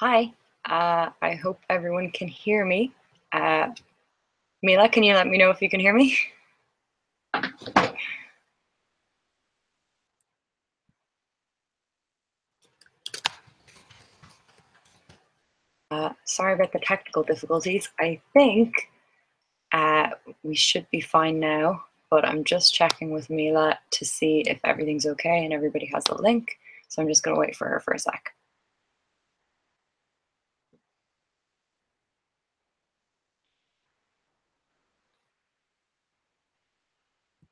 Hi, I hope everyone can hear me. Mila, can you let me know if you can hear me? Sorry about the technical difficulties. I think we should be fine now, but I'm just checking with Mila to see if everything's okay and everybody has the link. So I'm just gonna wait for her for a sec.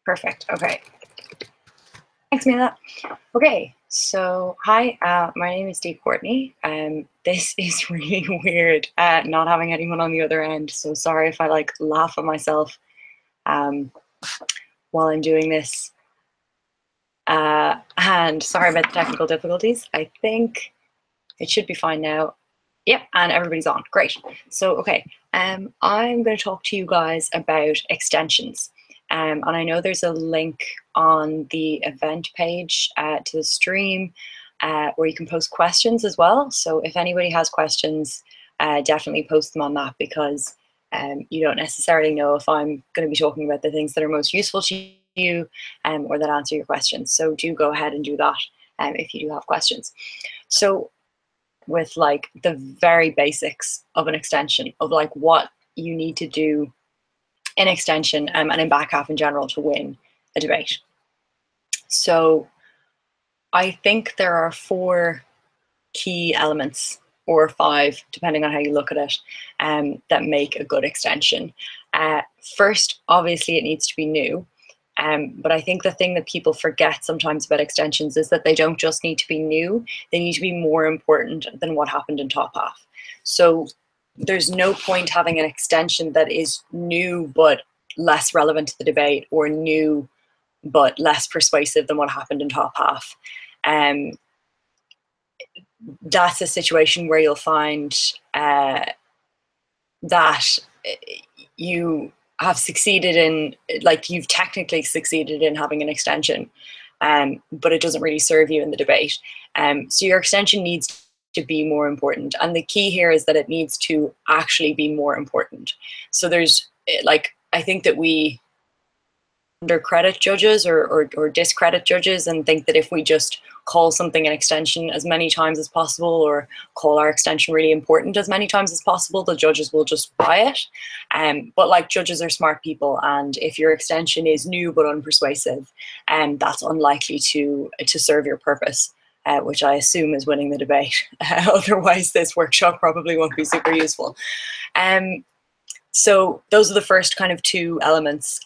Perfect, okay. Thanks, Mila. Okay, so hi, my name is Dee Courtney. This is really weird, not having anyone on the other end. So sorry if I laugh at myself while I'm doing this. And sorry about the technical difficulties. I think it should be fine now. Yep, and everybody's on, great. So, okay, I'm gonna talk to you guys about extensions. And I know there's a link on the event page to the stream where you can post questions as well. So if anybody has questions, definitely post them on that, because you don't necessarily know if I'm going to be talking about the things that are most useful to you or that answer your questions. So do go ahead and do that if you do have questions. So with the very basics of an extension, of what you need to do in extension and in back half in general to win a debate. So I think there are 4 key elements, or 5, depending on how you look at it, that make a good extension. First, obviously it needs to be new, but I think the thing that people forget sometimes about extensions is that they don't just need to be new, they need to be more important than what happened in top half. So there's no point having an extension that is new but less relevant to the debate, or new but less persuasive than what happened in top half. That's a situation where you'll find that you have succeeded in, you've technically succeeded in having an extension, but it doesn't really serve you in the debate. So your extension needs to be more important. And the key here is that it needs to actually be more important. So there's I think that we undercredit judges or discredit judges and think that if we just call something an extension as many times as possible, or call our extension really important as many times as possible, the judges will just buy it. But judges are smart people, and if your extension is new but unpersuasive, that's unlikely to serve your purpose. Which I assume is winning the debate. Otherwise, this workshop probably won't be super useful. So those are the first kind of 2 elements,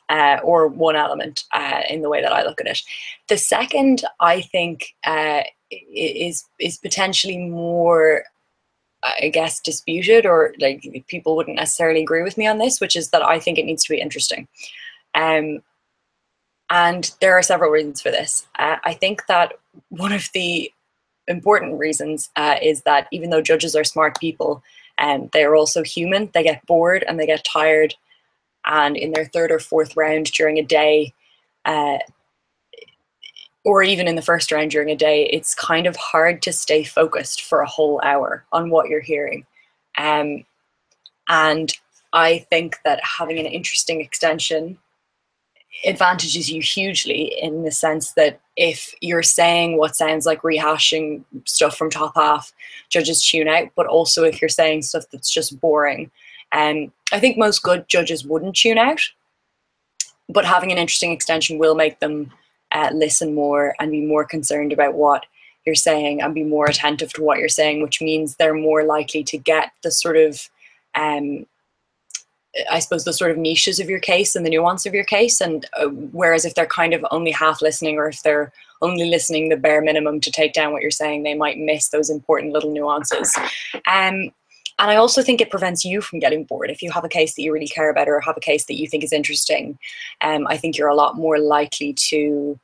or one element in the way that I look at it. The second, I think, is potentially more, I guess, disputed, or people wouldn't necessarily agree with me on this, which is that I think it needs to be interesting. And there are several reasons for this. I think that one of the important reasons is that even though judges are smart people, they are also human. They get bored and they get tired. And in their 3rd or 4th round during a day, or even in the 1st round during a day, it's kind of hard to stay focused for a whole hour on what you're hearing. And I think that having an interesting extension advantages you hugely, in the sense that if you're saying what sounds like rehashing stuff from top half, judges tune out. But also if you're saying stuff that's just boring, I think most good judges wouldn't tune out, but having an interesting extension will make them listen more and be more concerned about what you're saying and be more attentive to what you're saying, which means they're more likely to get the sort of I suppose the sort of niches of your case and the nuance of your case. And whereas if they're kind of only half listening, or if they're only listening the bare minimum to take down what you're saying, they might miss those important little nuances. And I also think it prevents you from getting bored. If you have a case that you really care about, or have a case that you think is interesting, I think you're a lot more likely to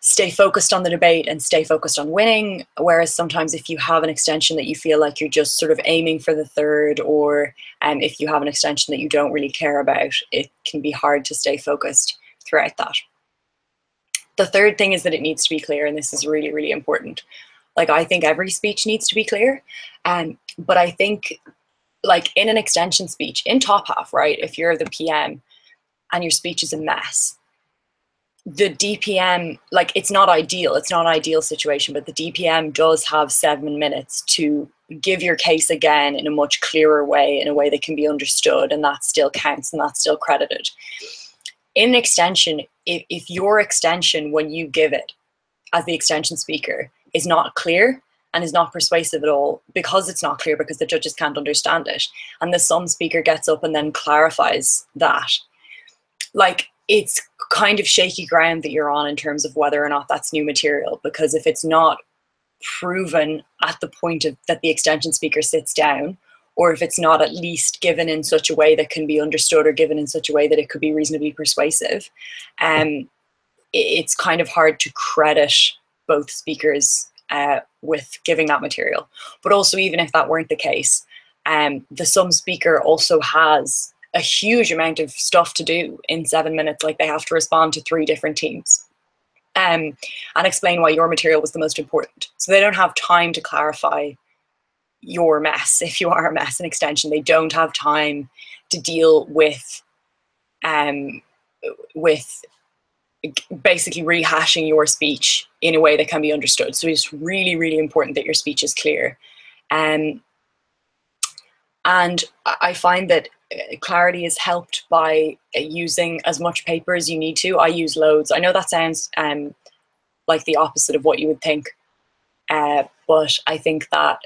stay focused on the debate and stay focused on winning. Whereas sometimes if you have an extension that you feel like you're just sort of aiming for the 3rd, or if you have an extension that you don't really care about, it can be hard to stay focused throughout that. The 3rd thing is that it needs to be clear, and this is really, really important. Like, I think every speech needs to be clear. But I think, like, in an extension speech, in top half, right, if you're the PM and your speech is a mess, the DPM, like, it's not ideal. It's not an ideal situation, but the DPM does have 7 minutes to give your case again in a much clearer way, in a way that can be understood, and that still counts and that's still credited. In an extension, if your extension, when you give it as the extension speaker, is not clear and is not persuasive at all, because it's not clear, because the judges can't understand it, and the sum speaker gets up and then clarifies that, like, it's kind of shaky ground that you're on in terms of whether or not that's new material, because if it's not proven at the point of that the extension speaker sits down, or if it's not at least given in such a way that can be understood, or given in such a way that it could be reasonably persuasive, it's kind of hard to credit both speakers with giving that material. But also, even if that weren't the case, the sum speaker also has a huge amount of stuff to do in 7 minutes. Like, they have to respond to 3 different teams and explain why your material was the most important. So they don't have time to clarify your mess, if you are a mess in extension. They don't have time to deal with basically rehashing your speech in a way that can be understood. So it's really, really important that your speech is clear. And I find that clarity is helped by using as much paper as you need to. I use loads. I know that sounds like the opposite of what you would think, but I think that,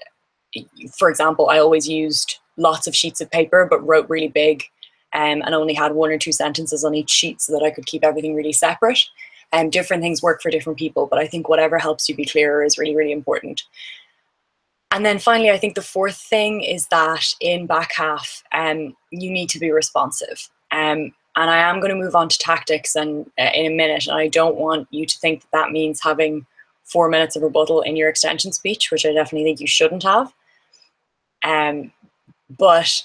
for example, I always used lots of sheets of paper, but wrote really big and only had 1 or 2 sentences on each sheet so that I could keep everything really separate. And different things work for different people, but I think whatever helps you be clearer is really, really important. And then finally, I think the fourth thing is that in back half, you need to be responsive. And I am going to move on to tactics in a minute, and I don't want you to think that means having 4 minutes of rebuttal in your extension speech, which I definitely think you shouldn't have. But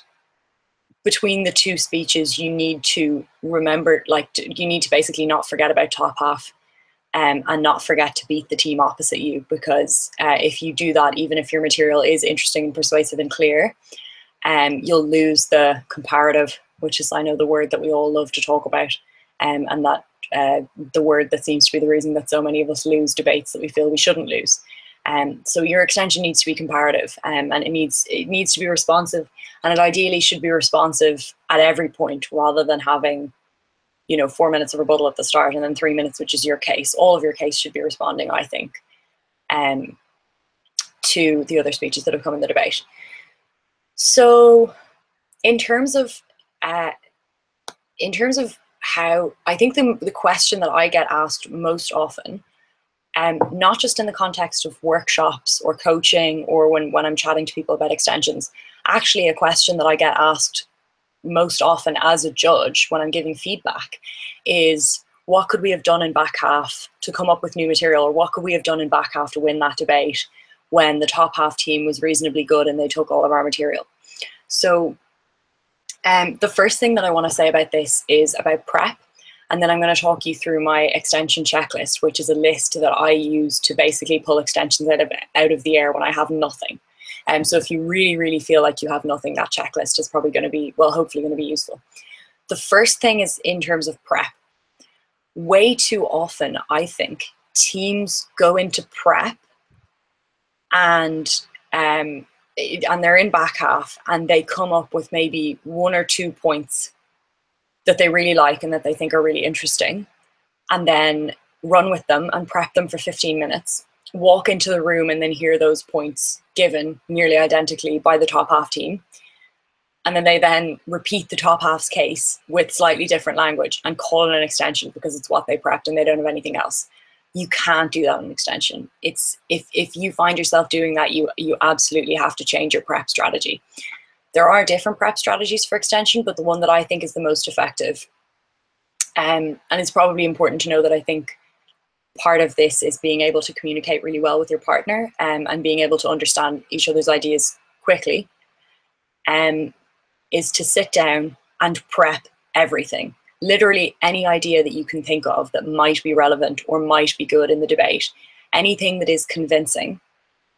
between the 2 speeches, you need to remember, like, you need to basically not forget about top half, and not forget to beat the team opposite you, because if you do that, even if your material is interesting and persuasive and clear, you'll lose the comparative, which is, I know, the word that we all love to talk about, and that the word that seems to be the reason that so many of us lose debates that we feel we shouldn't lose. So your extension needs to be comparative, and it needs to be responsive, and it ideally should be responsive at every point, rather than having, you know, 4 minutes of rebuttal at the start and then 3 minutes, which is your case. All of your case should be responding, I think, to the other speeches that have come in the debate. So in terms of how, I think the question that I get asked most often, not just in the context of workshops or coaching or when I'm chatting to people about extensions, actually a question that I get asked most often as a judge when I'm giving feedback is, what could we have done in back half to come up with new material, or what could we have done in back half to win that debate when the top half team was reasonably good and they took all of our material? So the first thing that I want to say about this is about prep. And then I'm going to talk you through my extension checklist, which is a list that I use to basically pull extensions out of the air when I have nothing. So if you really, really feel like you have nothing, that checklist is probably going to be, well, hopefully going to be useful. The first thing is in terms of prep. Way too often, I think, teams go into prep and they're in back half and they come up with maybe 1 or 2 points that they really like and that they think are really interesting, and then run with them and prep them for 15 minutes, walk into the room and then hear those points given nearly identically by the top half team. And then they then repeat the top half's case with slightly different language and call it an extension because it's what they prepped and they don't have anything else. You can't do that in an extension. It's, if you find yourself doing that, you absolutely have to change your prep strategy. There are different prep strategies for extension, but the one that I think is the most effective, and it's probably important to know that I think part of this is being able to communicate really well with your partner, and being able to understand each other's ideas quickly, is to sit down and prep everything. Literally any idea that you can think of that might be relevant or might be good in the debate, anything that is convincing,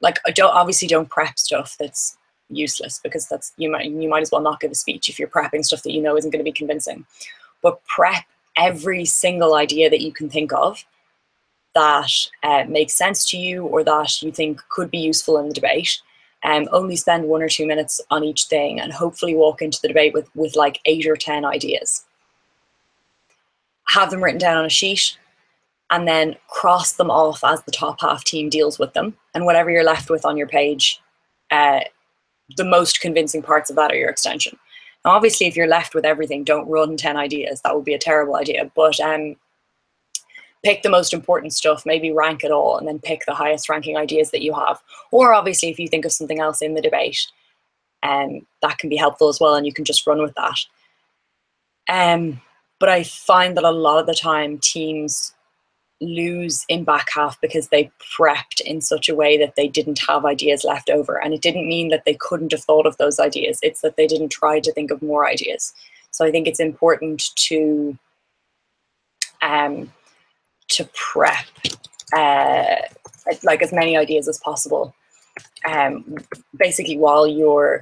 like, obviously don't prep stuff that's useless, because that's, you might as well not give a speech if you're prepping stuff that you know isn't going to be convincing. But prep every single idea that you can think of that makes sense to you or that you think could be useful in the debate. Only spend 1 or 2 minutes on each thing, and hopefully walk into the debate with like 8 or 10 ideas. Have them written down on a sheet, and then cross them off as the top half team deals with them. And whatever you're left with on your page, the most convincing parts of that are your extension. Now, obviously, if you're left with everything, don't run 10 ideas. That would be a terrible idea. But pick the most important stuff, maybe rank it all, and then pick the highest ranking ideas that you have. Or obviously, if you think of something else in the debate, that can be helpful as well, and you can just run with that. But I find that a lot of the time teams lose in back half because they prepped in such a way that they didn't have ideas left over. And it didn't mean that they couldn't have thought of those ideas. It's that they didn't try to think of more ideas. So I think it's important to prep like as many ideas as possible, basically while you're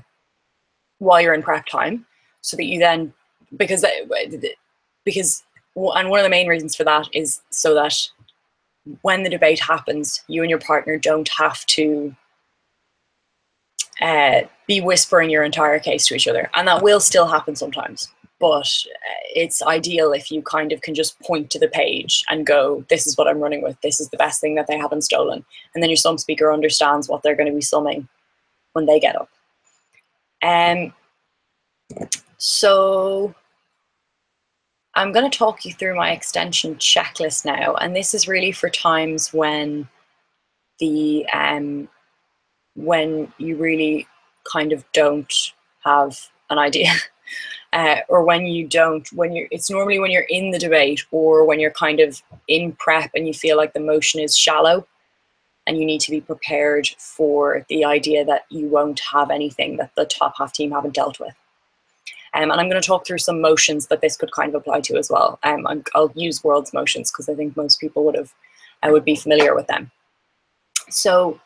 in prep time, so that you then, because and one of the main reasons for that is so that when the debate happens, you and your partner don't have to be whispering your entire case to each other. And that will still happen sometimes, but it's ideal if you kind of can just point to the page and go, this is what I'm running with. This is the best thing that they haven't stolen. And then your sum speaker understands what they're going to be summing when they get up. So I'm going to talk you through my extension checklist now, and this is really for times when you really kind of don't have an idea, or it's normally when you're in the debate or when you're kind of in prep and you feel like the motion is shallow, and you need to be prepared for the idea that you won't have anything that the top half team haven't dealt with. And I'm going to talk through some motions that this could kind of apply to as well. I'll use Worlds motions because I think most people would be familiar with them. So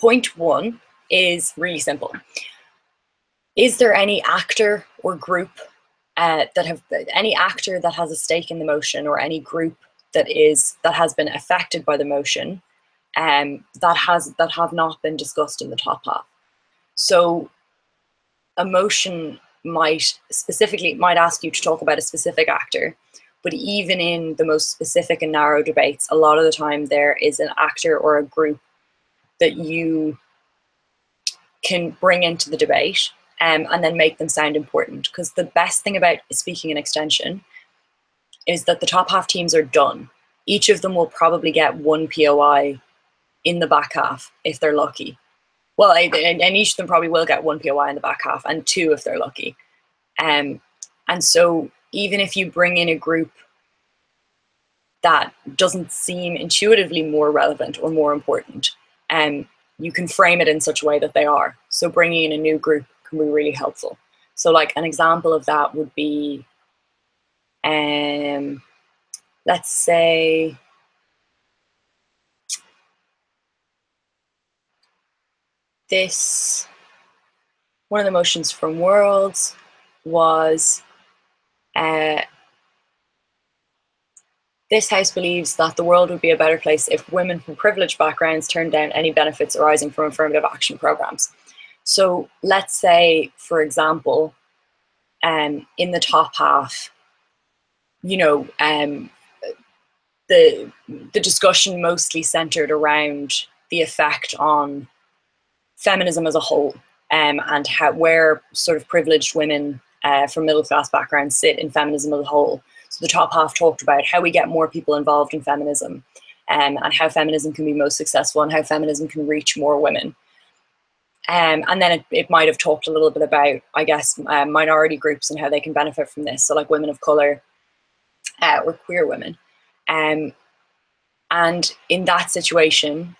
point one is really simple. Is there any actor or group any actor that has a stake in the motion, or any group that has been affected by the motion that have not been discussed in the top half? So a motion might ask you to talk about a specific actor, but even in the most specific and narrow debates, a lot of the time there is an actor or a group that you can bring into the debate and then make them sound important. Because the best thing about speaking in extension is that the top half teams are done. Each of them will probably get one POI in the back half if they're lucky. Well, and each of them probably will get one POI in the back half, and two if they're lucky. And so even if you bring in a group that doesn't seem intuitively more relevant or more important, you can frame it in such a way that they are. So bringing in a new group can be really helpful. So like an example of that would be, let's say, one of the motions from Worlds was, this house believes that the world would be a better place if women from privileged backgrounds turned down any benefits arising from affirmative action programs. So let's say, for example, in the top half, the discussion mostly centered around the effect on feminism as a whole, and where sort of privileged women from middle-class backgrounds sit in feminism as a whole. So the top half talked about how we get more people involved in feminism, and how feminism can be most successful and how feminism can reach more women. And then it might have talked a little bit about, I guess, minority groups and how they can benefit from this. So like women of color or queer women. And in that situation,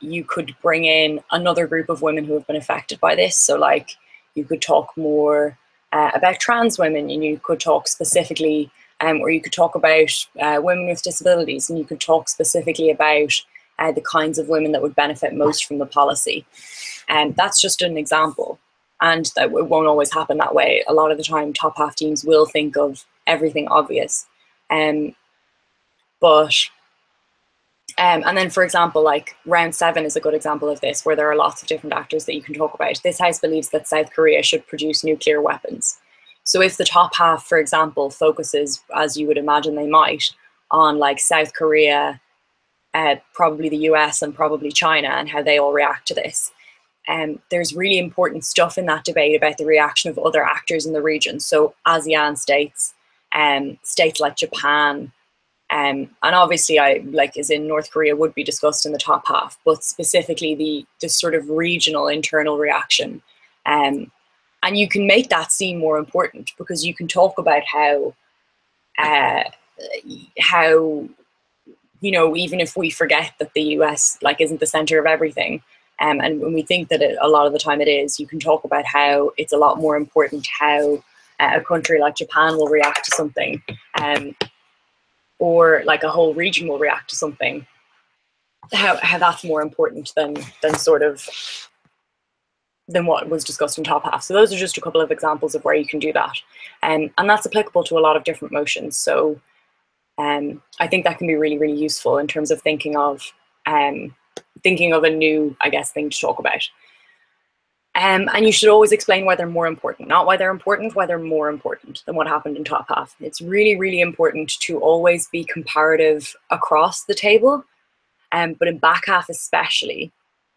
you could bring in another group of women who have been affected by this. So like you could talk more about trans women, and you could talk specifically, or you could talk about women with disabilities, and you could talk specifically about the kinds of women that would benefit most from the policy. And that's just an example. And that it won't always happen that way. A lot of the time, top half teams will think of everything obvious. And then, for example, like round 7 is a good example of this, where there are lots of different actors that you can talk about. This house believes that South Korea should produce nuclear weapons. So if the top half, for example, focuses, as you would imagine they might, on like South Korea, probably the US and probably China and how they all react to this. There's really important stuff in that debate about the reaction of other actors in the region. So ASEAN states, states like Japan, and obviously as in North Korea would be discussed in the top half, but specifically the sort of regional internal reaction. And you can make that seem more important because you can talk about how, you know, even if we forget that the US isn't the center of everything, and when we think that a lot of the time it is, you can talk about how it's a lot more important how a country like Japan will react to something, or like a whole region will react to something, how that's more important than what was discussed in top half. So those are just a couple of examples of where you can do that. And that's applicable to a lot of different motions. So I think that can be really, really useful in terms of thinking of a new, thing to talk about. And you should always explain why they're more important, not why they're important, why they're more important than what happened in top half. It's really, really important to always be comparative across the table, but in back half especially,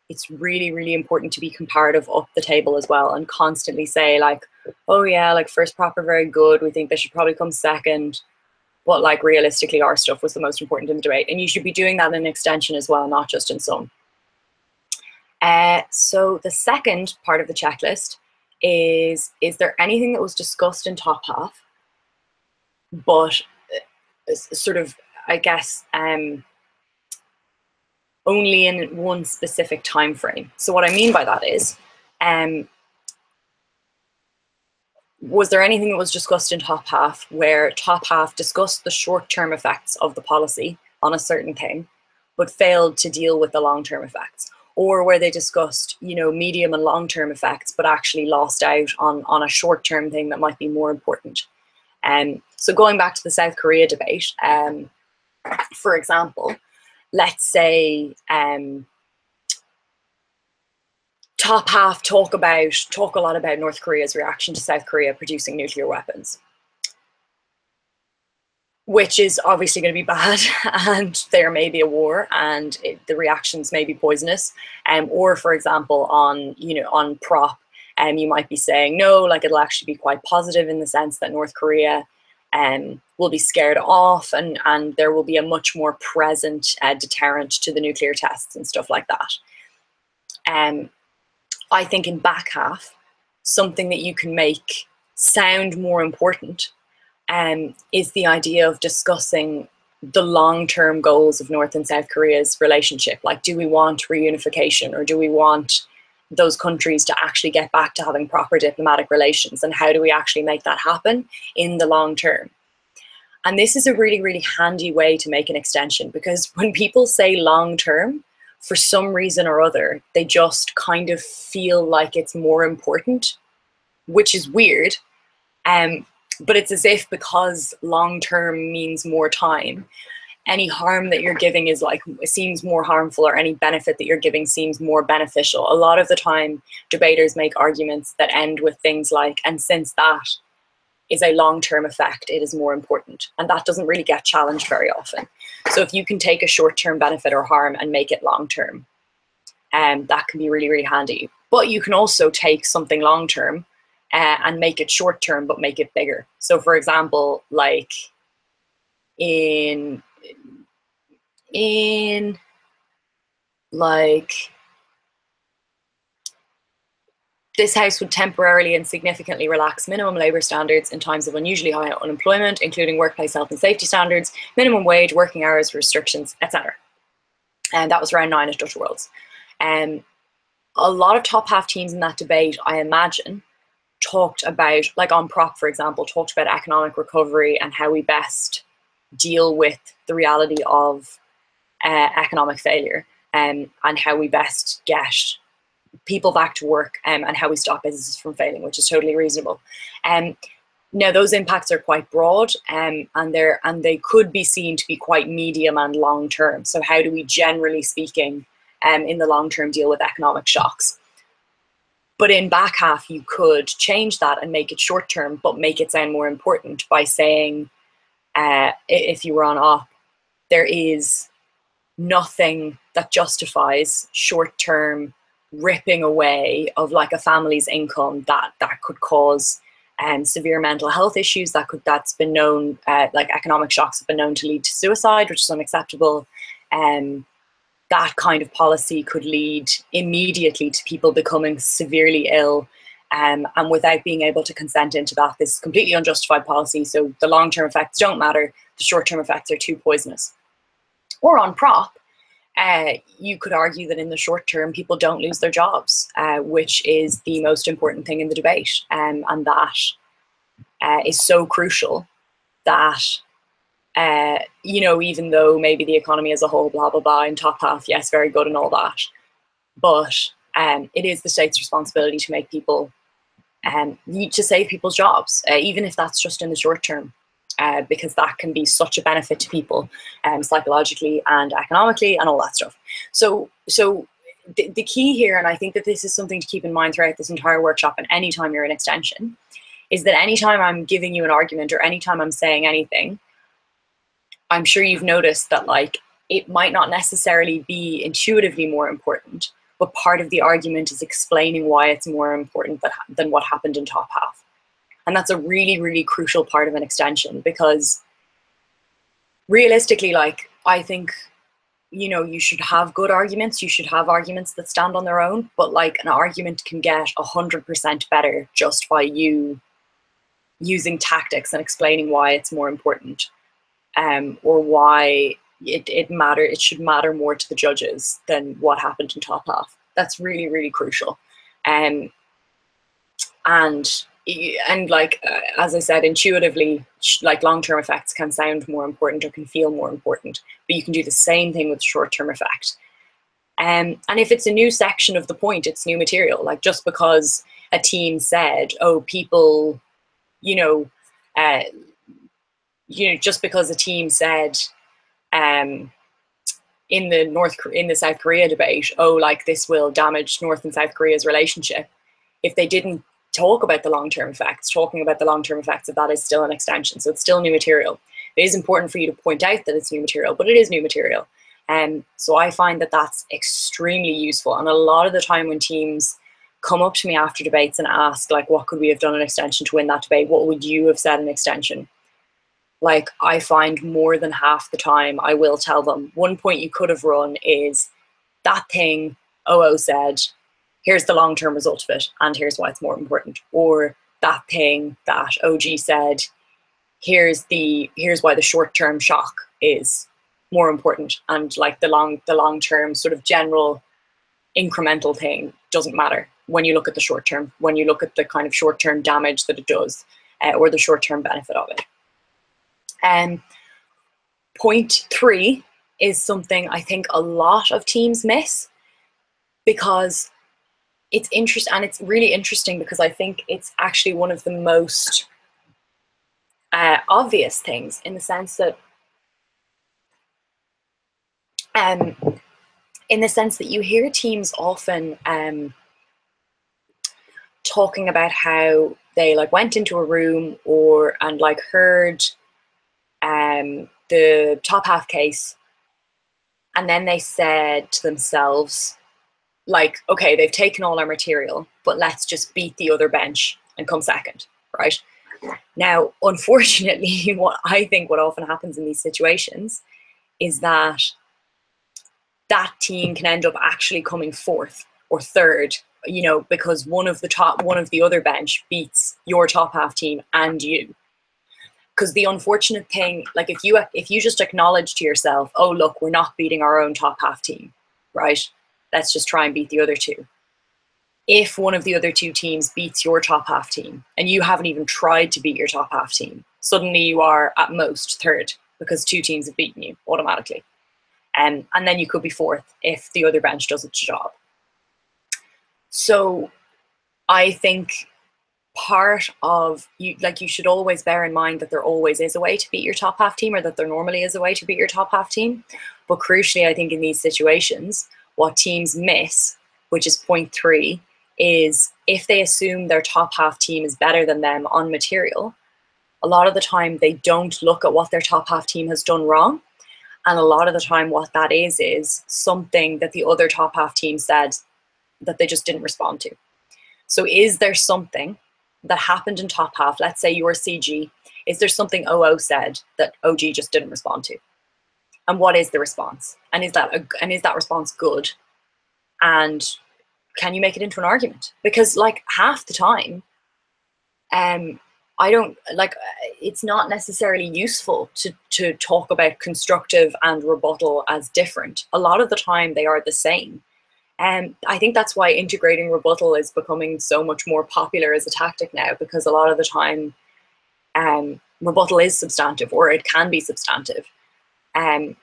it's really, really important to be comparative up the table as well and constantly say like, oh yeah, like first prop are very good, we think they should probably come second, but like realistically our stuff was the most important in the debate. And you should be doing that in extension as well, not just in sum. So the second part of the checklist is there anything that was discussed in top half, but sort of, only in one specific time frame. So what I mean by that is, was there anything that was discussed in top half where top half discussed the short-term effects of the policy on a certain thing, but failed to deal with the long-term effects? Or where they discussed, you know, medium and long-term effects, but actually lost out on a short-term thing that might be more important. So going back to the South Korea debate, for example, let's say top half talk a lot about North Korea's reaction to South Korea producing nuclear weapons, which is obviously going to be bad, and there may be a war, and the reactions may be poisonous. Or for example, on prop, you might be saying no, like it'll actually be quite positive in the sense that North Korea will be scared off, and there will be a much more present deterrent to the nuclear tests and stuff like that. I think in back half, something that you can make sound more important is the idea of discussing the long-term goals of North and South Korea's relationship. Like, do we want reunification, or do we want those countries to actually get back to having proper diplomatic relations, and how do we actually make that happen in the long term? And this is a really, really handy way to make an extension, because when people say long term, for some reason or other, they just kind of feel like it's more important, which is weird. But it's as if because long-term means more time, any harm that you're giving is seems more harmful, or any benefit that you're giving seems more beneficial. A lot of the time, debaters make arguments that end with things like, and since that is a long-term effect, it is more important. And that doesn't really get challenged very often. So if you can take a short-term benefit or harm and make it long-term, that can be really, really handy. But you can also take something long-term and make it short term, but make it bigger. So for example, like in like this house would temporarily and significantly relax minimum labor standards in times of unusually high unemployment, including workplace health and safety standards, minimum wage, working hours, restrictions, etc. And that was round 9 at Dutch Worlds. A lot of top half teams in that debate, I imagine, talked about, like on prop for example, talked about economic recovery and how we best deal with the reality of economic failure and how we best get people back to work and how we stop businesses from failing, which is totally reasonable. Now, those impacts are quite broad and they could be seen to be quite medium and long term. So how do we, generally speaking, in the long term deal with economic shocks? But in back half, you could change that and make it short term, but make it sound more important by saying, if you were on op, there is nothing that justifies short term ripping away of like a family's income that could cause severe mental health issues. That's been known, like economic shocks have been known to lead to suicide, which is unacceptable. That kind of policy could lead immediately to people becoming severely ill and without being able to consent into that. This is completely unjustified policy, so the long-term effects don't matter, the short-term effects are too poisonous. Or on prop, you could argue that in the short term, people don't lose their jobs, which is the most important thing in the debate. And that is so crucial that you know, even though maybe the economy as a whole, blah, blah, blah, and top half, yes, very good and all that. But it is the state's responsibility to make people, to save people's jobs, even if that's just in the short term, because that can be such a benefit to people psychologically and economically and all that stuff. So the key here, and I think that this is something to keep in mind throughout this entire workshop and anytime you're in extension, is that anytime I'm giving you an argument or anytime I'm saying anything, I'm sure you've noticed that like it might not necessarily be intuitively more important, but part of the argument is explaining why it's more important than what happened in top half. And that's a really, really crucial part of an extension, because realistically, like I think, you know, you should have good arguments. You should have arguments that stand on their own, but like an argument can get 100% better just by you using tactics and explaining why it's more important. Or why it should matter more to the judges than what happened in top half. That's really, really crucial. And like, as I said, intuitively, like long-term effects can sound more important or can feel more important, but you can do the same thing with the short-term effect. And if it's a new section of the point, it's new material. Like just because a team said, oh, people, just because a team said in the South Korea debate, oh, like this will damage North and South Korea's relationship. If they didn't talk about the long-term effects, talking about the long-term effects of that is still an extension. So it's still new material. It is important for you to point out that it's new material, but it is new material. So I find that that's extremely useful. And a lot of the time when teams come up to me after debates and ask, like, what could we have done in extension to win that debate? What would you have said in extension? Like I find more than half the time I will tell them, one point you could have run is that thing OO said, here's the long-term result of it and here's why it's more important. Or that thing that OG said, here's why the short-term shock is more important and like the long-term sort of general incremental thing doesn't matter when you look at the short-term, when you look at the kind of short-term damage that it does or the short-term benefit of it. Point three is something I think a lot of teams miss because it's interesting, and it's really interesting because I think it's actually one of the most obvious things in the sense that you hear teams often talking about how they like went into a room and like heard the top half case, and then they said to themselves, like, okay, they've taken all our material, but let's just beat the other bench and come second, right? Now, unfortunately, what often happens in these situations is that that team can end up actually coming fourth or third, you know, because one of the other bench beats your top half team and you. Because the unfortunate thing, like if you just acknowledge to yourself, oh, look, we're not beating our own top half team, right? Let's just try and beat the other two. If one of the other two teams beats your top half team and you haven't even tried to beat your top half team, suddenly you are at most third because two teams have beaten you automatically. And then you could be fourth if the other branch does its job. So I think part of, you should always bear in mind that there always is a way to beat your top half team, or that there normally is a way to beat your top half team. But crucially, I think in these situations, what teams miss, which is point three, is if they assume their top half team is better than them on material, a lot of the time they don't look at what their top half team has done wrong. And a lot of the time what that is something that the other top half team said that they just didn't respond to. So is there something that happened in top half? Let's say you were CG. Is there something OO said that OG just didn't respond to? And what is the response? And is that response good? And can you make it into an argument? Because like half the time, I don't, like, it's not necessarily useful to talk about constructive and rebuttal as different. A lot of the time they are the same. And I think that's why integrating rebuttal is becoming so much more popular as a tactic now, because a lot of the time rebuttal is substantive, or it can be substantive. And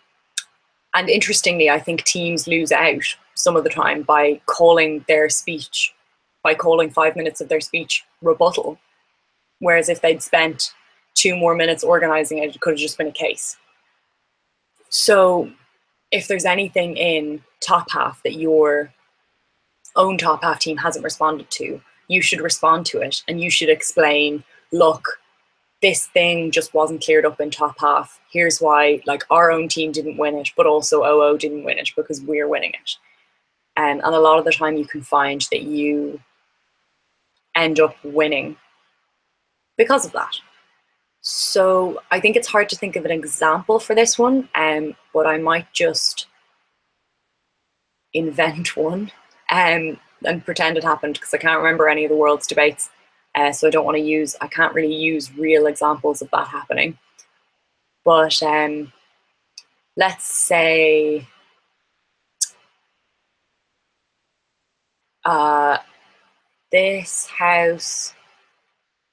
interestingly, I think teams lose out some of the time by calling their speech, by calling 5 minutes of their speech rebuttal. Whereas if they'd spent 2 more minutes organizing it, it could have just been a case. So if there's anything in top half that your own top half team hasn't responded to, you should respond to it, and you should explain, look, this thing just wasn't cleared up in top half. Here's why, like, our own team didn't win it, but also OO didn't win it because we're winning it. And a lot of the time you can find that you end up winning because of that. So I think it's hard to think of an example for this one, but I might just invent one and pretend it happened, because I can't remember any of the world's debates. So I don't want to use, I can't really use real examples of that happening. But let's say, this house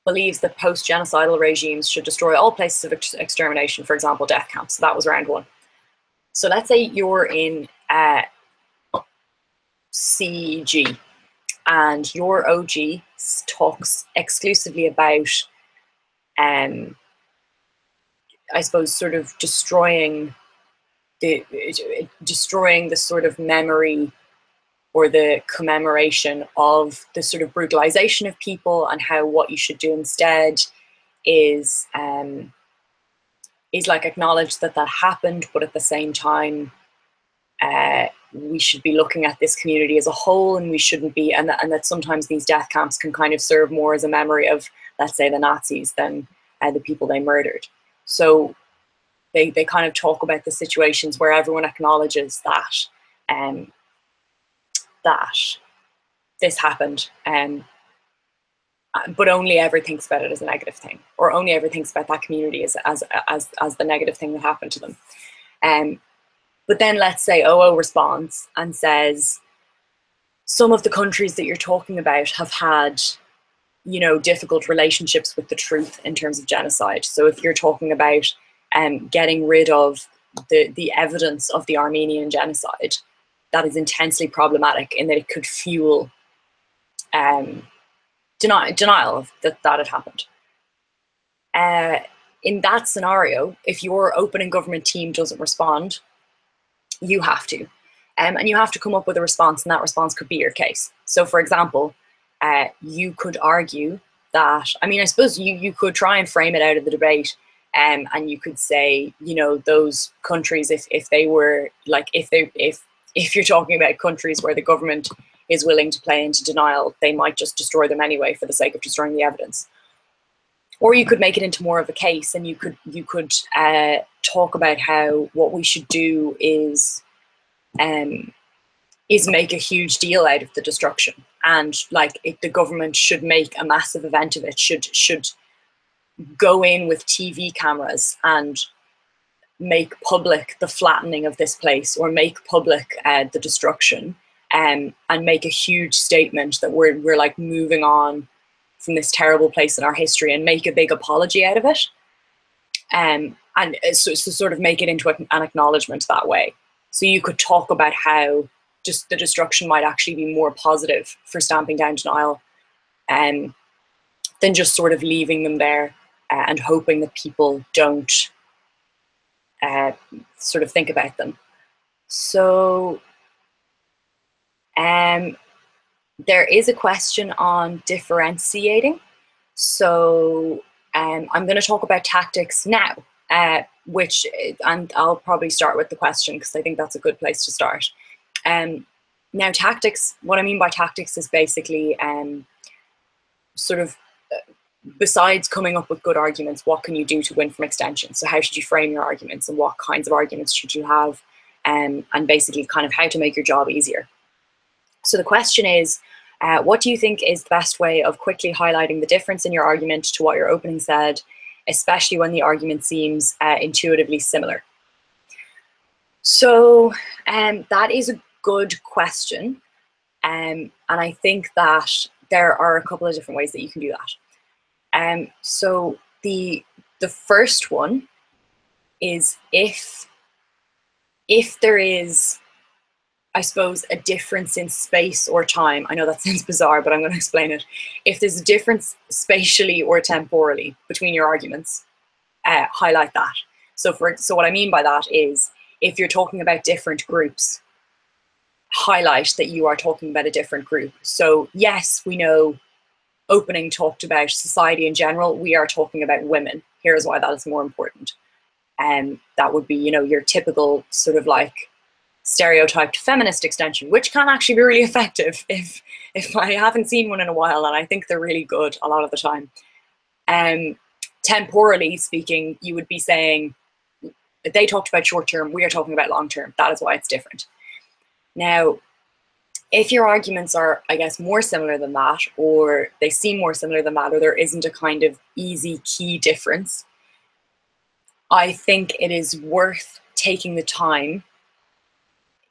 believes that post-genocidal regimes should destroy all places of extermination, for example, death camps. So that was round one. So let's say you're in CG, and your OG talks exclusively about, I suppose, sort of destroying the sort of memory or the commemoration of the sort of brutalization of people, and how what you should do instead is like acknowledge that that happened, but at the same time, we should be looking at this community as a whole, and we shouldn't be, and that sometimes these death camps can kind of serve more as a memory of, let's say, the Nazis than the people they murdered. So they kind of talk about the situations where everyone acknowledges that, that this happened, but only ever thinks about it as a negative thing, or only ever thinks about that community as the negative thing that happened to them. But then let's say OO responds and says, some of the countries that you're talking about have had, you know, difficult relationships with the truth in terms of genocide. So if you're talking about getting rid of the evidence of the Armenian genocide, that is intensely problematic in that it could fuel denial of that had happened. In that scenario, if your opening government team doesn't respond, you have to. And you have to come up with a response, and that response could be your case. So for example, you could argue that, I mean, I suppose you could try and frame it out of the debate, and you could say, you know, those countries, if they were, like, if you're talking about countries where the government is willing to play into denial, they might just destroy them anyway for the sake of destroying the evidence. Or you could make it into more of a case, and you could talk about how what we should do is make a huge deal out of the destruction, and like the government should make a massive event of it, should go in with TV cameras and make public the flattening of this place, or make public the destruction, and make a huge statement that we're like moving on from this terrible place in our history, and make a big apology out of it, and so sort of make it into an acknowledgement that way. So you could talk about how just the destruction might actually be more positive for stamping down denial than just sort of leaving them there and hoping that people don't sort of think about them. So there is a question on differentiating. So I'm going to talk about tactics now, and I'll probably start with the question because I think that's a good place to start. Now tactics, what I mean by tactics is basically sort of besides coming up with good arguments, what can you do to win from extension? So how should you frame your arguments and what kinds of arguments should you have? And basically kind of how to make your job easier. So the question is, what do you think is the best way of quickly highlighting the difference in your argument to what your opening said, especially when the argument seems intuitively similar? So that is a good question. And I think that there are a couple of different ways that you can do that. So the first one is if there is, I suppose, a difference in space or time. I know that sounds bizarre, but I'm going to explain it. If there's a difference spatially or temporally between your arguments, highlight that. So what I mean by that is if you're talking about different groups, highlight that you are talking about a different group. So yes, we know opening talked about society in general. We are talking about women. Here's why that is more important. And that would be, you know, your typical sort of like stereotyped feminist extension, which can actually be really effective if I haven't seen one in a while, and I think they're really good a lot of the time. Temporally speaking, you would be saying, they talked about short term, we are talking about long term. That is why it's different. Now, if your arguments are, I guess, more similar than that, or they seem more similar than that, or there isn't a kind of easy key difference, I think it is worth taking the time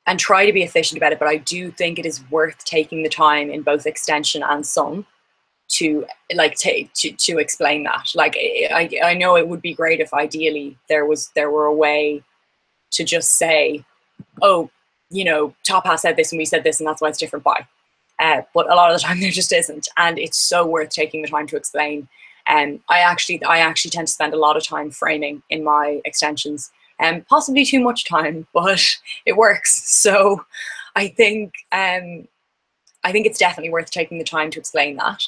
and try to be efficient about it, but I do think it is worth taking the time in both extension and sum to like to explain that. Like I know it would be great if ideally there were a way to just say, oh, you know, Tapa said this and we said this and that's why it's different by. But a lot of the time there just isn't, and it's so worth taking the time to explain. And I actually tend to spend a lot of time framing in my extensions. Possibly too much time, but it works. So I think it's definitely worth taking the time to explain that.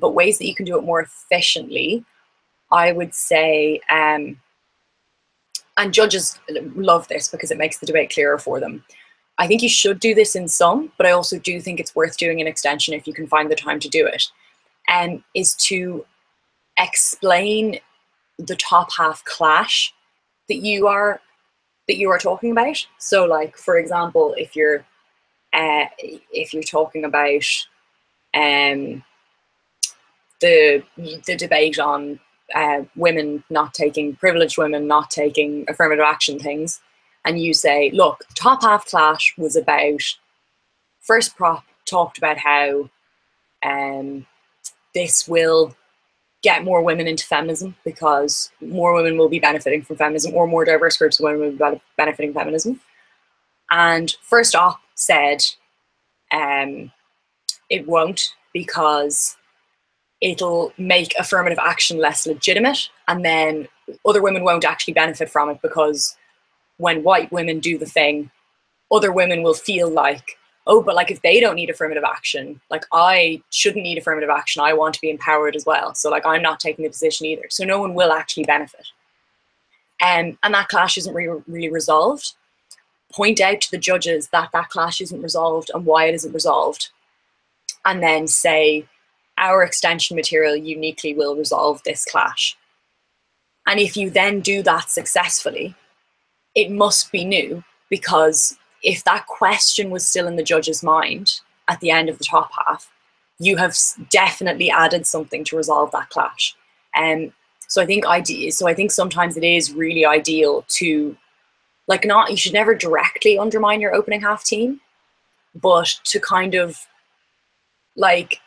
But ways that you can do it more efficiently, I would say, and judges love this because it makes the debate clearer for them. I think you should do this in sum, but I also do think it's worth doing an extension if you can find the time to do it, is to explain the top half clash that you are talking about. So like, for example, if you're talking about the debate on women not taking, privileged women not taking affirmative action things, and you say, look, top half clash was about, first prop talked about how this will get more women into feminism because more women will be benefiting from feminism, or more diverse groups of women will be benefiting from feminism. And first off said, it won't because it'll make affirmative action less legitimate, and then other women won't actually benefit from it because when white women do the thing, other women will feel like, oh, but like if they don't need affirmative action, like I shouldn't need affirmative action. I want to be empowered as well. So like I'm not taking the position either. So no one will actually benefit. And that clash isn't really resolved. Point out to the judges that that clash isn't resolved and why it isn't resolved. And then say, our extension material uniquely will resolve this clash. And if you then do that successfully, it must be new, because if that question was still in the judge's mind at the end of the top half, you have definitely added something to resolve that clash. So I think sometimes it is really ideal to, like, not, you should never directly undermine your opening half team, but to kind of like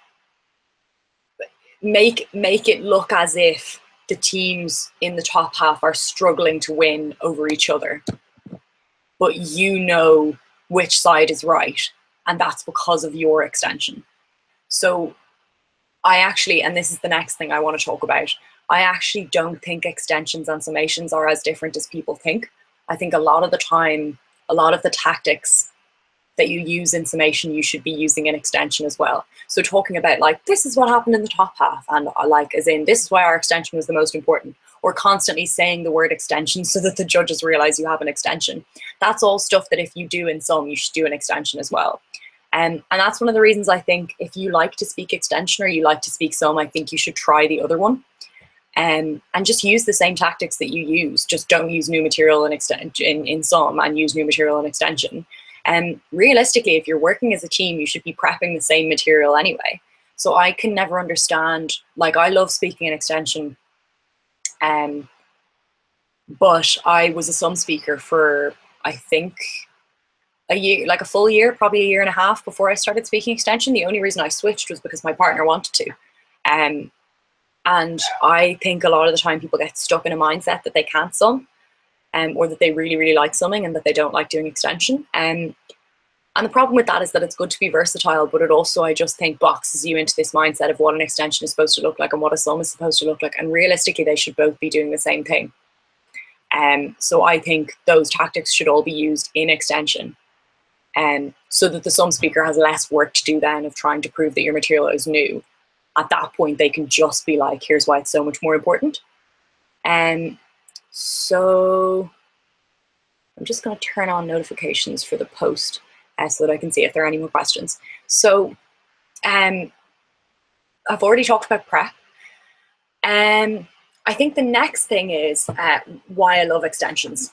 make it look as if the teams in the top half are struggling to win over each other. but you know which side is right, and that's because of your extension. So I actually, and this is the next thing I want to talk about, I actually don't think extensions and summations are as different as people think. I think a lot of the time, a lot of the tactics that you use in summation, you should be using in extension as well. So talking about like, this is what happened in the top half, and like as in, this is why our extension was the most important, or constantly saying the word extension so that the judges realize you have an extension. That's all stuff that if you do in sum, you should do an extension as well. And that's one of the reasons I think if you like to speak extension or you like to speak sum, I think you should try the other one. And just use the same tactics that you use. Just don't use new material in sum and use new material in extension. And realistically, if you're working as a team, you should be prepping the same material anyway. So I can never understand, like I love speaking in extension, but I was a sum speaker for, I think, a year, like a full year, probably a year and a half before I started speaking extension. The only reason I switched was because my partner wanted to. And I think a lot of the time people get stuck in a mindset that they can't sum, or that they really, really like summing and that they don't like doing extension. And the problem with that is that it's good to be versatile, but it also, I just think, boxes you into this mindset of what an extension is supposed to look like and what a sum is supposed to look like. And realistically, they should both be doing the same thing. So I think those tactics should all be used in extension, so that the sum speaker has less work to do then of trying to prove that your material is new. At that point, they can just be like, here's why it's so much more important. So I'm just going to turn on notifications for the post so that I can see if there are any more questions. So I've already talked about prep. I think the next thing is why I love extensions,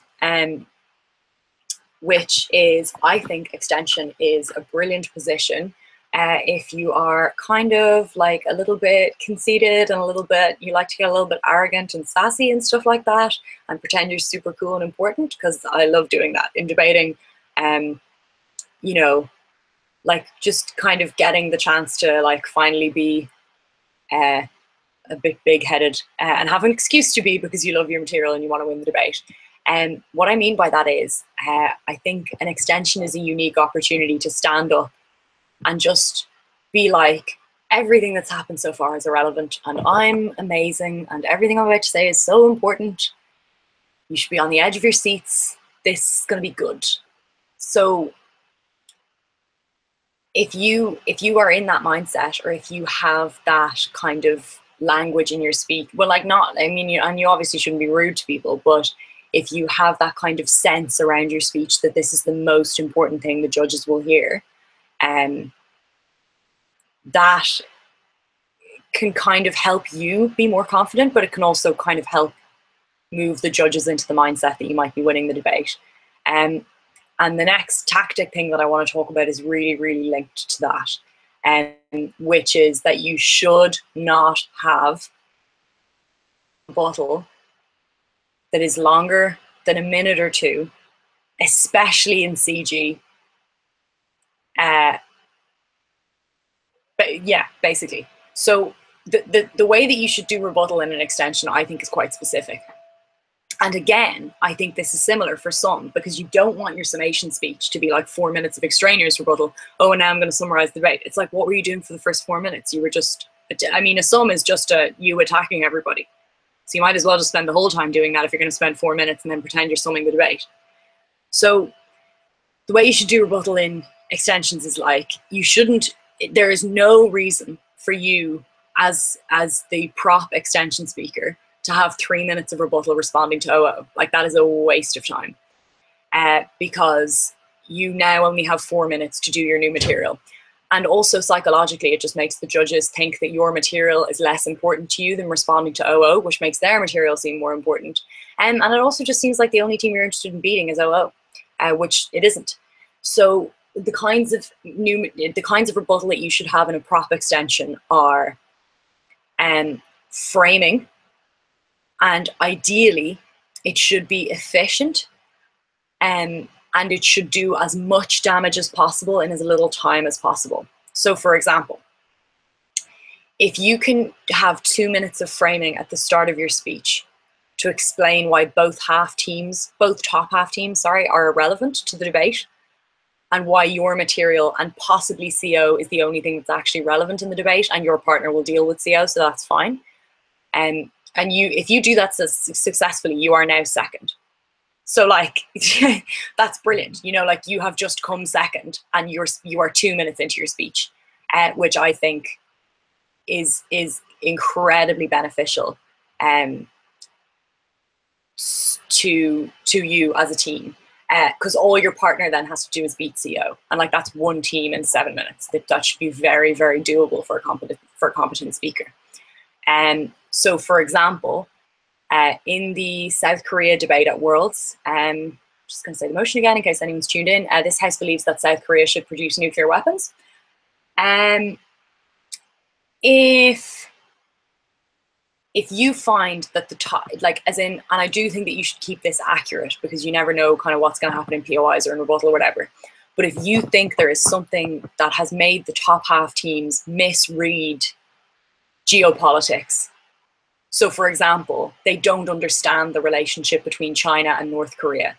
which is I think extension is a brilliant position. If you are kind of like a little bit conceited and a little bit, you like to get a little bit arrogant and sassy and stuff like that and pretend you're super cool and important, because I love doing that in debating, you know, like just kind of getting the chance to like finally be a bit big-headed and have an excuse to be, because you love your material and you want to win the debate. And what I mean by that is I think an extension is a unique opportunity to stand up and just be like, everything that's happened so far is irrelevant and I'm amazing and everything I'm about to say is so important. You should be on the edge of your seats. This is gonna be good. So if you are in that mindset, or if you have that kind of language in your speech, well, like not, I mean, you obviously shouldn't be rude to people, but if you have that kind of sense around your speech that this is the most important thing the judges will hear, that can kind of help you be more confident, but it can also kind of help move the judges into the mindset that you might be winning the debate. And the next tactic thing that I want to talk about is really, really linked to that, which is that you should not have a bottle that is longer than a minute or two, especially in CG. But yeah, basically. So the way that you should do rebuttal in an extension, I think, is quite specific. And again, I think this is similar for some, because you don't want your summation speech to be like 4 minutes of extraneous rebuttal. Oh, and now I'm going to summarize the debate. It's like, what were you doing for the first 4 minutes? You were just, I mean, a sum is just you attacking everybody. So you might as well just spend the whole time doing that if you're going to spend 4 minutes and then pretend you're summing the debate. So the way you should do rebuttal in extensions is like, you shouldn't, there is no reason for you as the prop extension speaker to have 3 minutes of rebuttal responding to OO. Like, that is a waste of time, because you now only have 4 minutes to do your new material. And also psychologically, it just makes the judges think that your material is less important to you than responding to OO, which makes their material seem more important. And it also just seems like the only team you're interested in beating is OO, which it isn't. So the kinds of rebuttal that you should have in a prop extension are framing, and ideally it should be efficient, and it should do as much damage as possible in as little time as possible. So for example, if you can have 2 minutes of framing at the start of your speech to explain why both top half teams, are irrelevant to the debate, and why your material and possibly CO is the only thing that's actually relevant in the debate, and your partner will deal with CO, so that's fine. And you, if you do that successfully, you are now second. So like, that's brilliant. You know, like you have just come second and you are 2 minutes into your speech, which I think is incredibly beneficial to you as a team. Because all your partner then has to do is beat CO, and like that's one team in 7 minutes. That should be very, very doable for a competent speaker. And so, for example, in the South Korea debate at Worlds, I'm just going to say the motion again in case anyone's tuned in. This House believes that South Korea should produce nuclear weapons. If you find that the top, like, as in, and I do think that you should keep this accurate because you never know kind of what's going to happen in POIs or in rebuttal or whatever. But if you think there is something that has made the top half teams misread geopolitics, so for example, they don't understand the relationship between China and North Korea,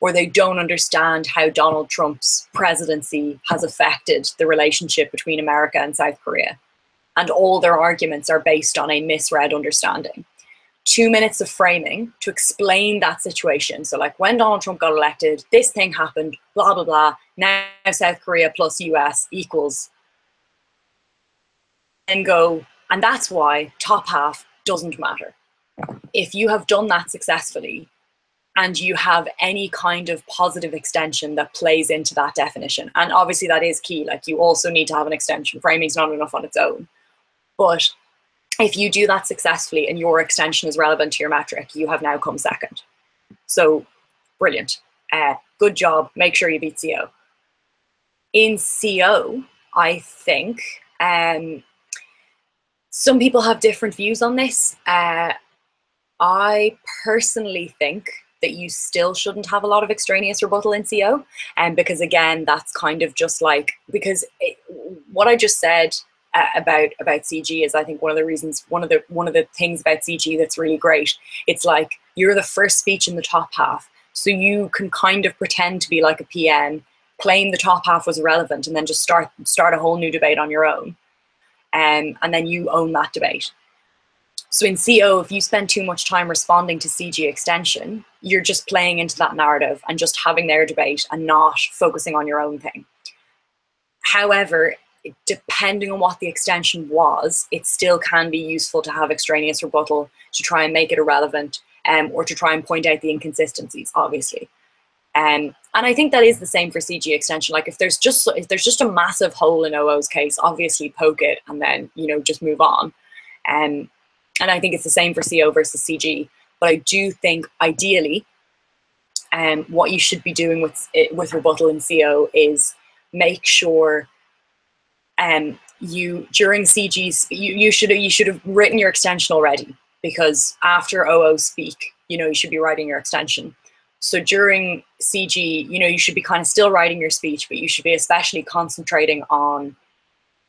or they don't understand how Donald Trump's presidency has affected the relationship between America and South Korea, and all their arguments are based on a misread understanding. 2 minutes of framing to explain that situation. So like when Donald Trump got elected, this thing happened, blah, blah, blah. Now South Korea plus US equals. And go, and that's why top half doesn't matter. If you have done that successfully and you have any kind of positive extension that plays into that definition, and obviously that is key, like you also need to have an extension. Framing's not enough on its own. But if you do that successfully and your extension is relevant to your metric, you have now come second. So brilliant, good job, make sure you beat CO. In CO, I think, some people have different views on this. I personally think that you still shouldn't have a lot of extraneous rebuttal in CO. And because again, that's kind of just like, because what I just said, about CG is I think one of the things about CG that's really great. It's like you're the first speech in the top half, so you can kind of pretend to be like a PN, claim the top half was irrelevant, and then just start a whole new debate on your own, and then you own that debate. So in CO, if you spend too much time responding to CG extension, you're just playing into that narrative and just having their debate and not focusing on your own thing. However, depending on what the extension was, it still can be useful to have extraneous rebuttal to try and make it irrelevant, or to try and point out the inconsistencies, obviously. And I think that is the same for CG extension. Like if there's just a massive hole in OO's case, obviously poke it and then, you know, just move on. And I think it's the same for CO versus CG. But I do think ideally, what you should be doing with rebuttal in CO is make sure you should have written your extension already, because after OO speak, you know, you should be writing your extension. So during CG, you know, you should be kind of still writing your speech, but you should be especially concentrating on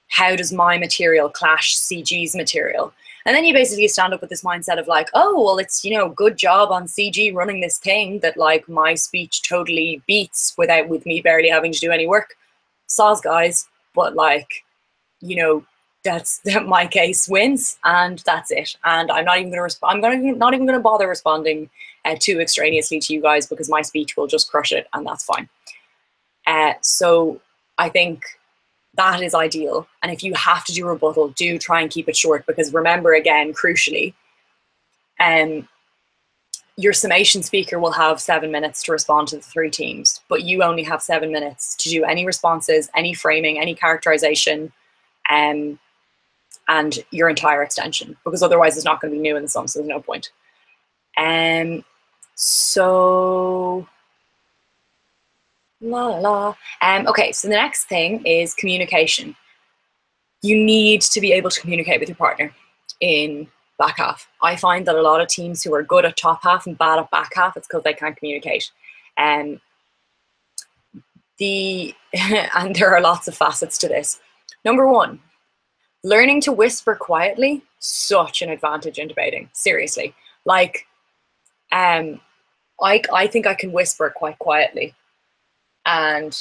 how does my material clash CG's material. And then you basically stand up with this mindset of like, oh, well, it's, you know, good job on CG running this thing that like my speech totally beats with me barely having to do any work. Soz guys. But like, you know, that my case wins, and that's it. And I'm not even going to bother responding too extraneously to you guys, because my speech will just crush it, and that's fine. So I think that is ideal. And if you have to do rebuttal, do try and keep it short, because remember again, crucially, your summation speaker will have 7 minutes to respond to the three teams, but you only have 7 minutes to do any responses, any framing, any characterization, and your entire extension, because otherwise it's not going to be new in the sum, so there's no point. Okay, so the next thing is communication. You need to be able to communicate with your partner in back half. I find that a lot of teams who are good at top half and bad at back half, it's because they can't communicate. And there are lots of facets to this. Number one, learning to whisper quietly, such an advantage in debating, seriously. Like I think I can whisper quite quietly. And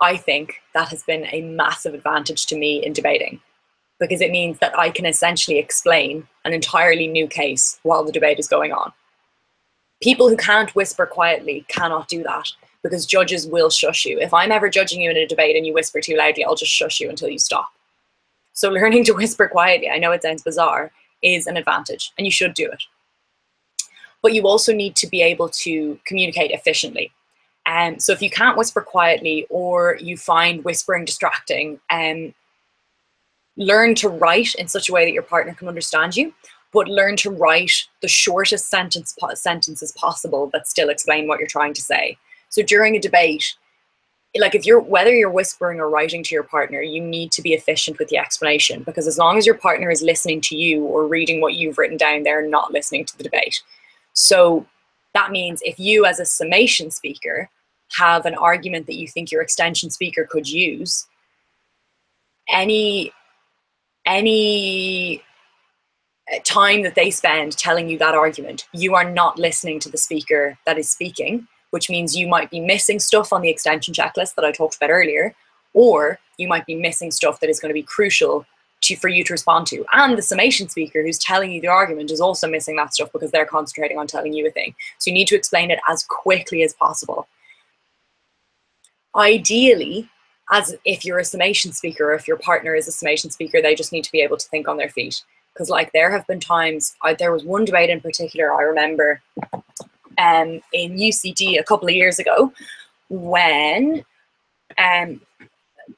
I think that has been a massive advantage to me in debating, because it means that I can essentially explain an entirely new case while the debate is going on. People who can't whisper quietly cannot do that, because judges will shush you. If I'm ever judging you in a debate and you whisper too loudly, I'll just shush you until you stop. So learning to whisper quietly, I know it sounds bizarre, is an advantage, and you should do it. But you also need to be able to communicate efficiently. So if you can't whisper quietly, or you find whispering distracting, learn to write in such a way that your partner can understand you, but learn to write the shortest sentences possible that still explain what you're trying to say. So during a debate, like if you're, whether you're whispering or writing to your partner, you need to be efficient with the explanation, because as long as your partner is listening to you or reading what you've written down, they're not listening to the debate. So that means if you as a summation speaker have an argument that you think your extension speaker could use, any time that they spend telling you that argument, you are not listening to the speaker that is speaking, which means you might be missing stuff on the extension checklist that I talked about earlier, or you might be missing stuff that is going to be crucial to, for you to respond to. And the summation speaker who's telling you the argument is also missing that stuff because they're concentrating on telling you a thing. So you need to explain it as quickly as possible. Ideally, as if you're a summation speaker, or if your partner is a summation speaker, they just need to be able to think on their feet. Because like there have been times, there was one debate in particular I remember in UCD a couple of years ago when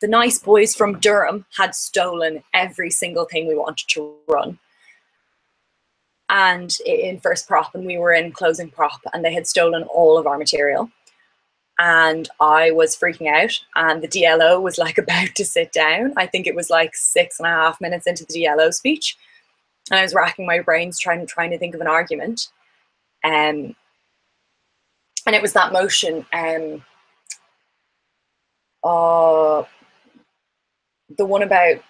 the nice boys from Durham had stolen every single thing we wanted to run. And in first prop, and we were in closing prop, and they had stolen all of our material. And I was freaking out, and the DLO was like about to sit down. I think it was like 6.5 minutes into the DLO speech. And I was racking my brains trying to think of an argument. And it was that motion, the one about,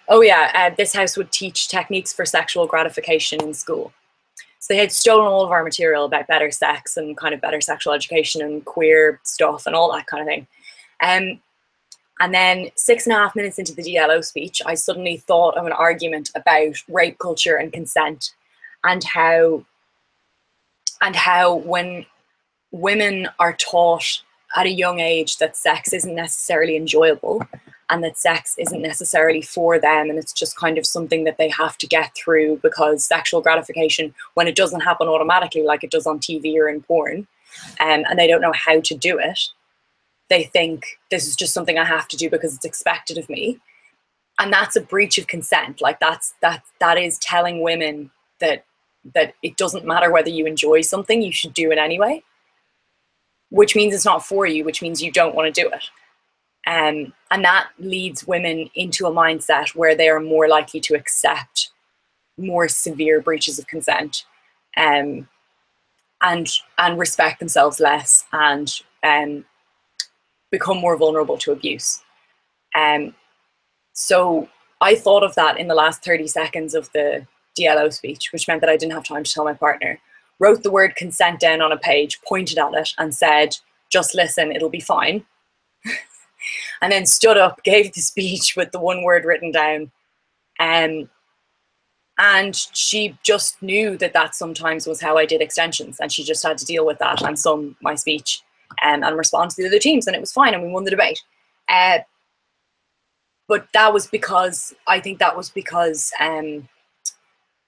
this house would teach techniques for sexual gratification in school. So they had stolen all of our material about better sex and kind of better sexual education and queer stuff and all that kind of thing. And then 6.5 minutes into the DLO speech, I suddenly thought of an argument about rape culture and consent, and how when women are taught at a young age that sex isn't necessarily enjoyable and that sex isn't necessarily for them, and it's just kind of something that they have to get through, because sexual gratification, when it doesn't happen automatically like it does on TV or in porn, and they don't know how to do it, they think this is just something I have to do because it's expected of me. And that's a breach of consent. Like that is telling women that it doesn't matter whether you enjoy something, you should do it anyway, which means it's not for you, which means you don't want to do it. And that leads women into a mindset where they are more likely to accept more severe breaches of consent, and respect themselves less, and become more vulnerable to abuse. So I thought of that in the last 30 seconds of the DLO speech, which meant that I didn't have time to tell my partner. Wrote the word consent down on a page, pointed at it and said, just listen, it'll be fine. And then stood up, gave the speech with the one word written down. And she just knew that sometimes was how I did extensions, and she just had to deal with that and sum my speech and respond to the other teams, and it was fine, and we won the debate. But that was because,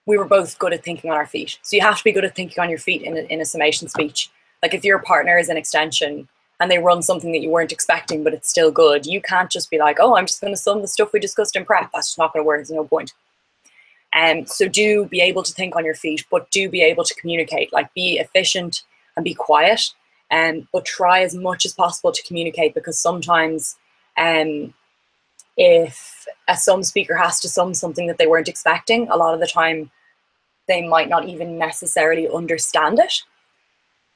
we were both good at thinking on our feet. So you have to be good at thinking on your feet in a summation speech. Like if your partner is an extension and they run something that you weren't expecting, but it's still good, you can't just be like, oh, I'm just going to sum the stuff we discussed in prep. That's just not going to work. There's no point. So do be able to think on your feet, but do be able to communicate. Like be efficient and be quiet, but try as much as possible to communicate, because sometimes if a sum speaker has to sum something that they weren't expecting, a lot of the time they might not even necessarily understand it,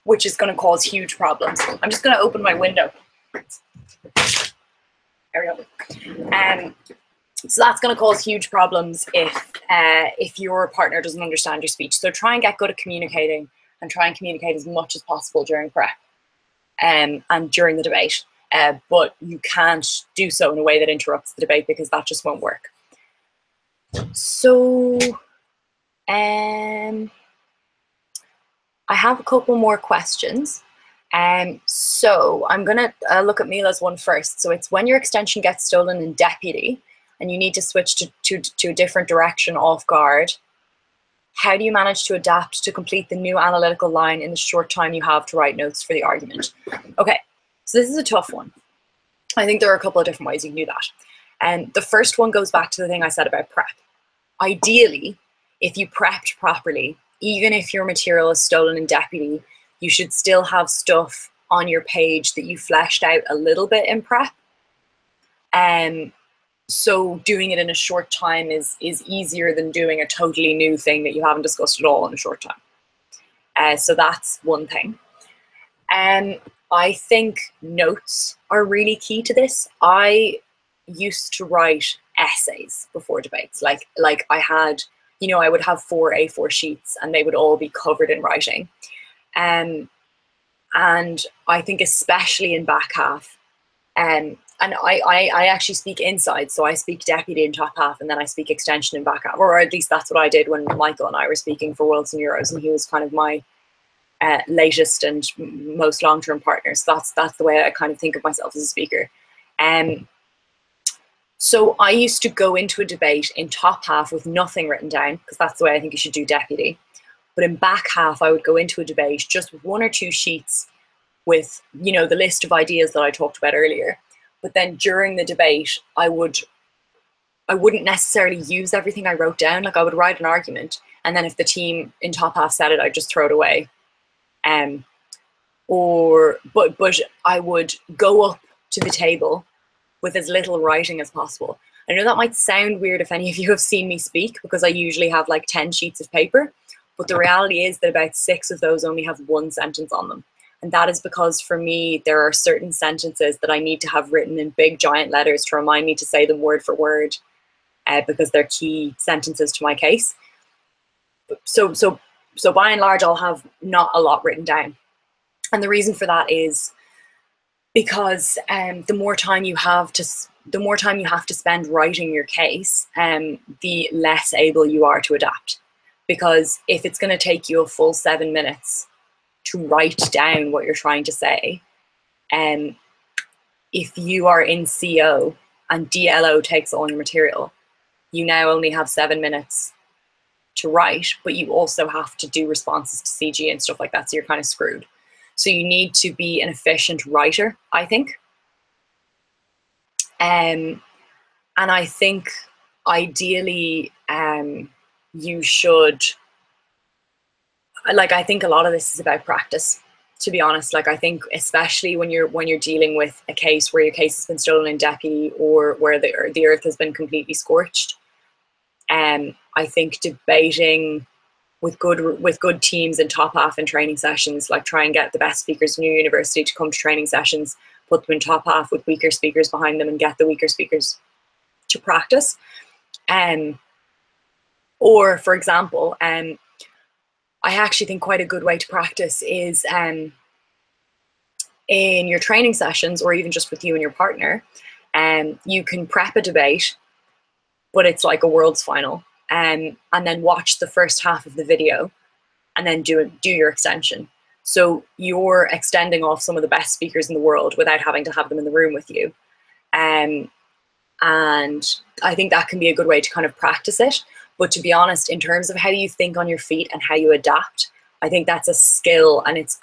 which is going to cause huge problems. I'm just going to open my window. There we go. So that's going to cause huge problems if your partner doesn't understand your speech. So try and get good at communicating and try and communicate as much as possible during prep and during the debate. But you can't do so in a way that interrupts the debate, because that just won't work. So I have a couple more questions. So I'm going to look at Mila's one first. So it's when your extension gets stolen in deputy and you need to switch to a different direction off guard, how do you manage to adapt to complete the new analytical line in the short time you have to write notes for the argument? Okay, so this is a tough one. I think there are a couple of different ways you can do that. And the first one goes back to the thing I said about prep. Ideally, if you prepped properly, even if your material is stolen in deputy, you should still have stuff on your page that you fleshed out a little bit in prep. So doing it in a short time is easier than doing a totally new thing that you haven't discussed at all in a short time. So that's one thing. I think notes are really key to this. I used to write essays before debates. Like I had, you know, I would have 4 A4 sheets and they would all be covered in writing. And I think especially in back half, and I actually speak inside, so I speak deputy in top half and then I speak extension in back half, or at least that's what I did when Michael and I were speaking for Worlds and Euros, and he was kind of my latest and most long-term partner. So that's the way I kind of think of myself as a speaker. So I used to go into a debate in top half with nothing written down, because that's the way I think you should do deputy. But in back half, I would go into a debate just with 1 or 2 sheets with, you know, the list of ideas that I talked about earlier. But then during the debate, I wouldn't necessarily use everything I wrote down. Like I would write an argument, and then if the team in top half said it, I'd just throw it away. But I would go up to the table with as little writing as possible. I know that might sound weird if any of you have seen me speak, because I usually have like 10 sheets of paper. But the reality is that about 6 of those only have 1 sentence on them. And that is because for me, there are certain sentences that I need to have written in big giant letters to remind me to say them word for word, because they're key sentences to my case. So by and large, I'll have not a lot written down. And the reason for that is because the more time you have to spend writing your case, the less able you are to adapt. Because if it's going to take you a full 7 minutes to write down what you're trying to say, if you are in CO and DLO takes all your material, you now only have 7 minutes to write, but you also have to do responses to CG and stuff like that, so you're kind of screwed. So you need to be an efficient writer, I think. And I think ideally, you should, like, I think a lot of this is about practice, to be honest. Like, I think especially when you're dealing with a case where your case has been stolen in deputy, or where the earth has been completely scorched, I think debating with good teams in top half and training sessions, like try and get the best speakers in your university to come to training sessions, put them in top half with weaker speakers behind them and get the weaker speakers to practice. Or, for example, I actually think quite a good way to practice is in your training sessions, or even just with you and your partner, you can prep a debate, but it's like a Worlds final, and then watch the first half of the video and then do your extension. So you're extending off some of the best speakers in the world without having to have them in the room with you. And I think that can be a good way to kind of practice it. But to be honest, in terms of how you think on your feet and how you adapt, I think that's a skill, and it's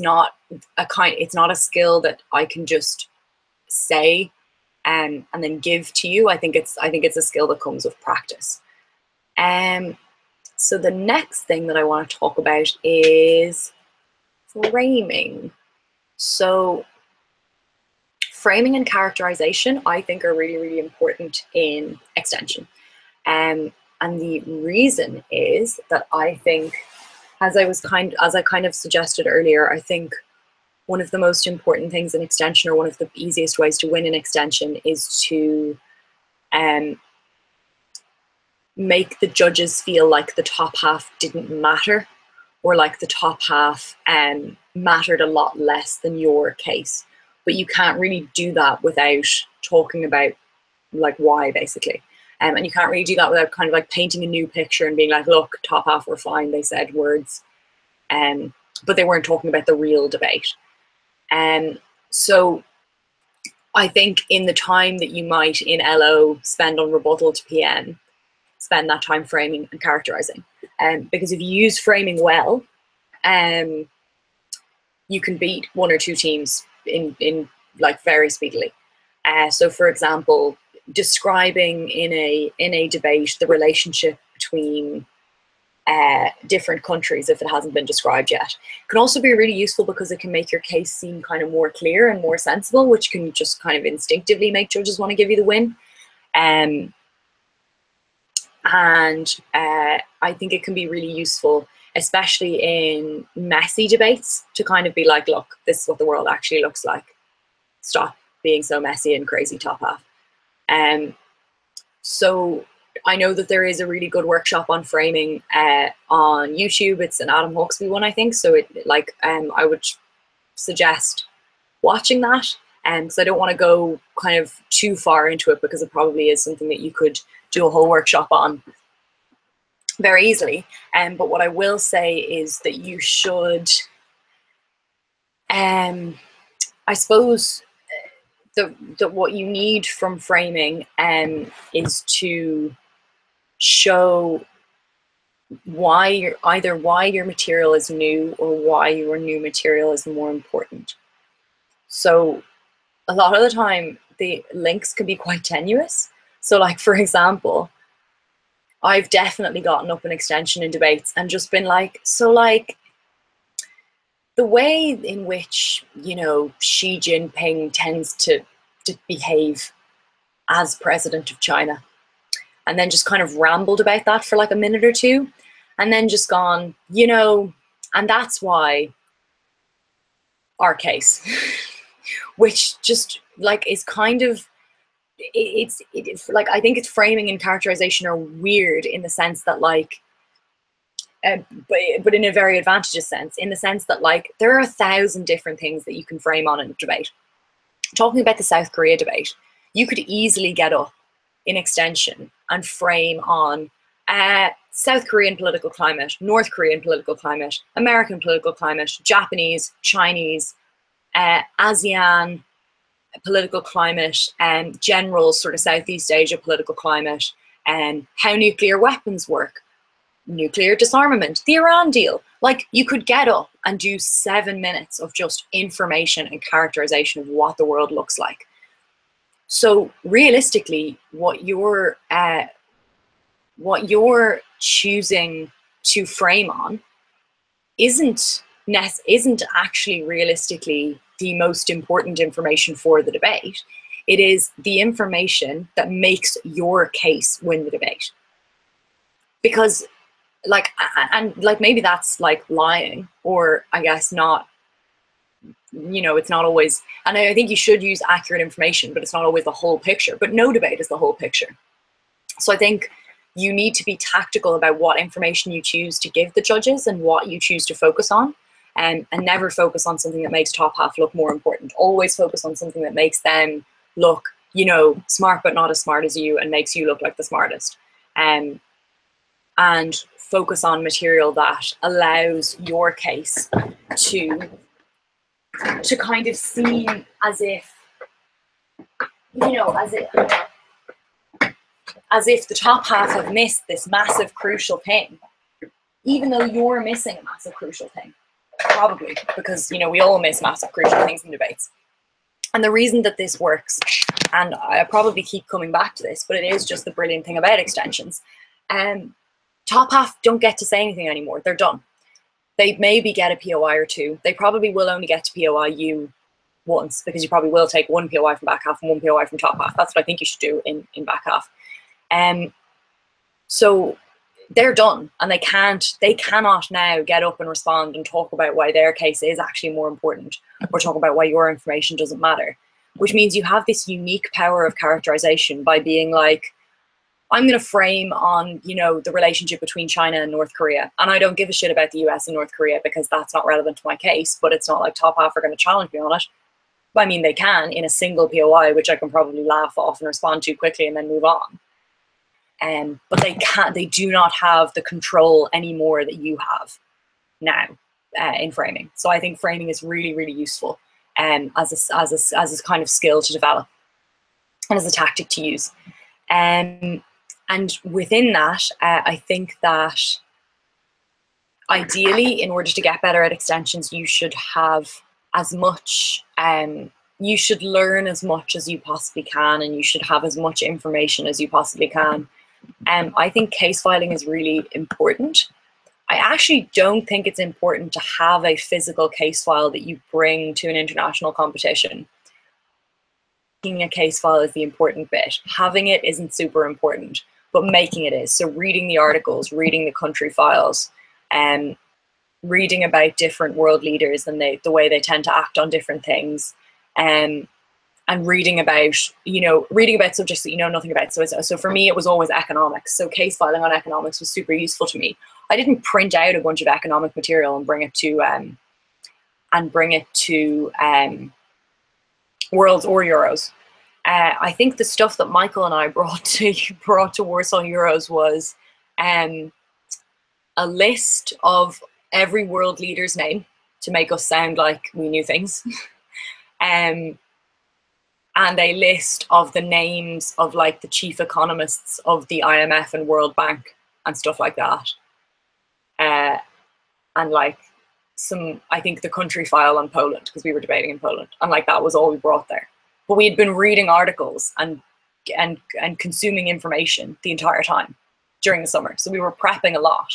not a skill that I can just say and then give to you. I think it's a skill that comes with practice. So the next thing that I want to talk about is framing. So framing and characterization, I think, are really, really important in extension. And the reason is that I think, as I kind of suggested earlier, I think one of the most important things in extension, or one of the easiest ways to win in extension, is to make the judges feel like the top half didn't matter, or like the top half mattered a lot less than your case. But you can't really do that without talking about like why, basically. And you can't really do that without kind of like painting a new picture and being like, look, top half were fine, they said words. But they weren't talking about the real debate. So I think in the time that you might in LO spend on rebuttal to PM, spend that time framing and characterizing. Because if you use framing well, you can beat one or two teams in like very speedily. So for example, describing in a debate the relationship between different countries, if it hasn't been described yet, can also be really useful because it can make your case seem kind of more clear and more sensible, which can just kind of instinctively make judges want to give you the win. And I think it can be really useful, especially in messy debates, to kind of be like, look, this is what the world actually looks like. Stop being so messy and crazy, top half. So I know that there is a really good workshop on framing on YouTube. It's an Adam Hawksby one, I think. So it like I would suggest watching that. Because I don't want to go kind of too far into it, because it probably is something that you could do a whole workshop on very easily. But what I will say is that you should, I suppose that what you need from framing is to show why either why your material is new or why your new material is more important. So a lot of the time the links can be quite tenuous. So like, for example, I've definitely gotten up an extension in debates and just been like, so like the way in which, you know, Xi Jinping tends to behave as president of China, and then just kind of rambled about that for like a minute or two, and then just gone, you know, and that's why our case, which just like is kind of, it's like, I think it's framing and characterization are weird in the sense that like, but in a very advantageous sense, in the sense that like there are 1,000 different things that you can frame on in a debate. Talking about the South Korea debate, you could easily get up in extension and frame on South Korean political climate, North Korean political climate, American political climate, Japanese, Chinese, ASEAN political climate, and general sort of Southeast Asia political climate, and how nuclear weapons work, nuclear disarmament, the Iran deal. Like you could get up and do 7 minutes of just information and characterization of what the world looks like. So realistically, what you're choosing to frame on isn't actually realistically the most important information for the debate. It is the information that makes your case win the debate. Because like, and like maybe that's like lying, or I guess not, you know, it's not always, and I think you should use accurate information, but it's not always the whole picture, but no debate is the whole picture. So I think you need to be tactical about what information you choose to give the judges and what you choose to focus on, and never focus on something that makes top half look more important. Always focus on something that makes them look, you know, smart but not as smart as you, and makes you look like the smartest. And focus on material that allows your case to kind of seem as if, you know, as if the top half have missed this massive crucial thing, even though you're missing a massive crucial thing, probably, because, you know, we all miss massive crucial things in debates. And the reason that this works, and I probably keep coming back to this, but it is just the brilliant thing about extensions, top half don't get to say anything anymore. They're done. They maybe get a POI or two. They probably will only get to POI you once, because you probably will take one POI from back half and one POI from top half. That's what I think you should do in back half. So they're done, and they cannot now get up and respond and talk about why their case is actually more important, or talk about why your information doesn't matter, which means you have this unique power of characterization by being like, I'm going to frame on, you know, the relationship between China and North Korea. And I don't give a shit about the US and North Korea because that's not relevant to my case, but it's not like Top Half are going to challenge me on it. But I mean, they can in a single POI, which I can probably laugh off and respond to quickly and then move on. But they can't, they do not have the control anymore that you have now in framing. So I think framing is really, really useful as a kind of skill to develop and as a tactic to use. And within that, I think that ideally, in order to get better at extensions, you should have as much, you should learn as much as you possibly can, and you should have as much information as you possibly can. I think case filing is really important. I actually don't think it's important to have a physical case file that you bring to an international competition. Making a case file is the important bit. Having it isn't super important, but making it is. So reading the articles, reading the country files, reading about different world leaders and the way they tend to act on different things, and reading about subjects that you know nothing about. So for me, it was always economics. So case filing on economics was super useful to me. I didn't print out a bunch of economic material and bring it to Worlds or Euros. I think the stuff that Michael and I brought to Warsaw Euros was a list of every world leader's name to make us sound like we knew things. And a list of the names of like the chief economists of the IMF and World Bank and stuff like that. And like some, I think the country file on Poland, because we were debating in Poland, and like that was all we brought there. But we had been reading articles and consuming information the entire time during the summer. So we were prepping a lot.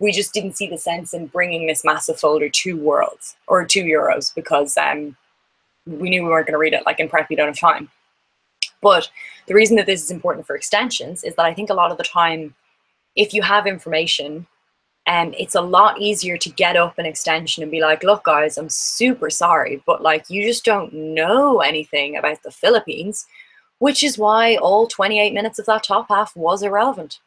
We just didn't see the sense in bringing this massive folder to Worlds or to Euros because we knew we weren't going to read it. Like in prep, you don't have time. But the reason that this is important for extensions is that I think a lot of the time, if you have information, it's a lot easier to get up an extension and be like, look guys, I'm super sorry, but like you just don't know anything about the Philippines, which is why all 28 minutes of that top half was irrelevant.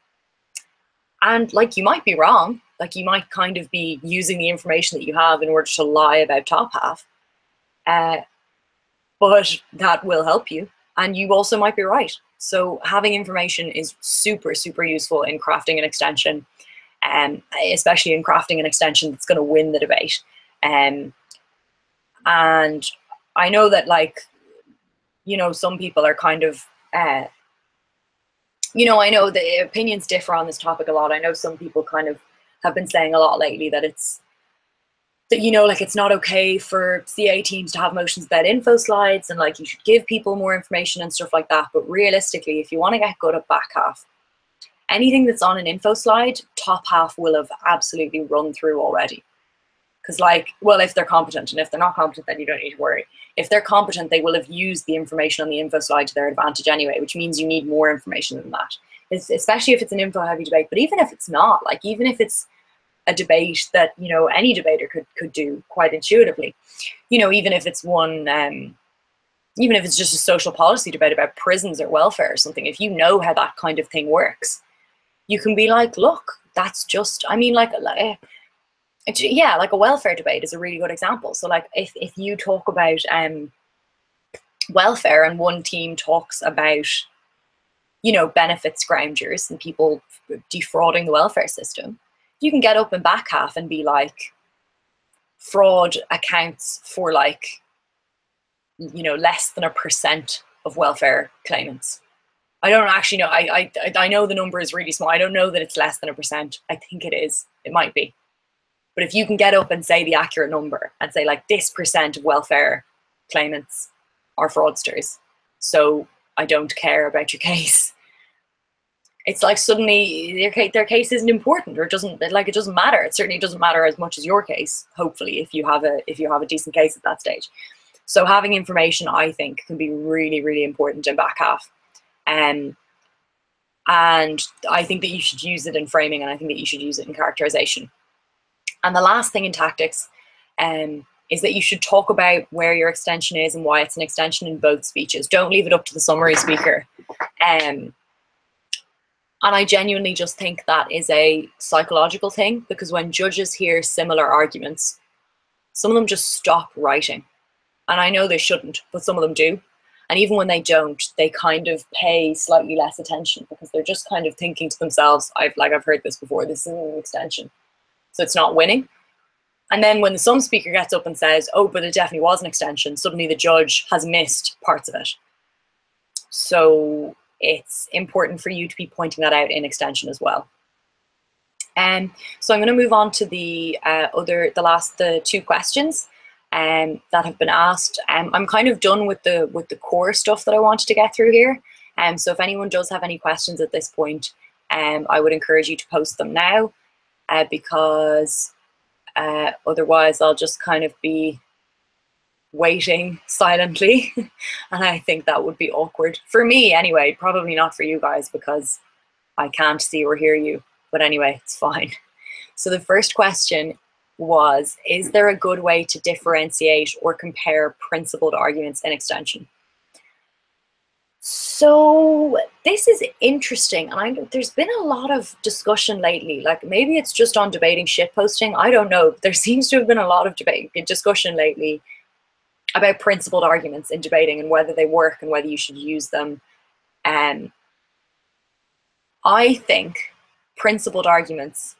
And like you might be wrong, like you might kind of be using the information that you have in order to lie about top half, but that will help you, and you also might be right. So having information is super, super useful in crafting an extension. Especially in crafting an extension that's going to win the debate. And I know that, like, you know, some people are kind of, you know, I know the opinions differ on this topic a lot. I know some people kind of have been saying a lot lately that it's, that, you know, like it's not okay for CA teams to have motions without info slides, and like you should give people more information and stuff like that. But realistically, if you want to get good at back half, anything that's on an info slide, top half will have absolutely run through already. Because like, well, if they're competent, and if they're not competent, then you don't need to worry. If they're competent, they will have used the information on the info slide to their advantage anyway, which means you need more information than that. It's, especially if it's an info heavy debate, but even if it's not, like even if it's a debate that, you know, any debater could do quite intuitively, you know, even if it's one, even if it's just a social policy debate about prisons or welfare or something, if you know how that kind of thing works, you can be like, look, that's just, I mean, like, yeah, like a welfare debate is a really good example. So like if you talk about welfare and one team talks about, you know, benefits grounders and people defrauding the welfare system, you can get up in back half and be like, fraud accounts for like, you know, less than 1% of welfare claimants. I don't actually know. I know the number is really small. I don't know that it's less than 1%. I think it is. It might be. But if you can get up and say the accurate number and say like this percent of welfare claimants are fraudsters, so I don't care about your case. It's like suddenly their case isn't important, or it doesn't, like it doesn't matter. It certainly doesn't matter as much as your case, hopefully, if you have a decent case at that stage. So having information, I think, can be really, really important in back half. And I think that you should use it in framing, and I think that you should use it in characterization. And the last thing in tactics is that you should talk about where your extension is and why it's an extension in both speeches. Don't leave it up to the summary speaker. And I genuinely just think that is a psychological thing, because when judges hear similar arguments, some of them just stop writing. And I know they shouldn't, but some of them do. And even when they don't, they kind of pay slightly less attention, because they're just kind of thinking to themselves, I've heard this before, this is an extension. So it's not winning. And then when some speaker gets up and says, oh, but it definitely was an extension, suddenly the judge has missed parts of it. So it's important for you to be pointing that out in extension as well. So I'm going to move on to the two questions that have been asked. I'm kind of done with the core stuff that I wanted to get through here. So if anyone does have any questions at this point, I would encourage you to post them now, because otherwise I'll just kind of be waiting silently and I think that would be awkward for me anyway, probably not for you guys because I can't see or hear you, but anyway, it's fine. So the first question was, is there a good way to differentiate or compare principled arguments in extension? So this is interesting, and there's been a lot of discussion lately, like maybe it's just on debating shitposting, I don't know. There seems to have been a lot of discussion lately about principled arguments in debating and whether they work and whether you should use them. I think principled arguments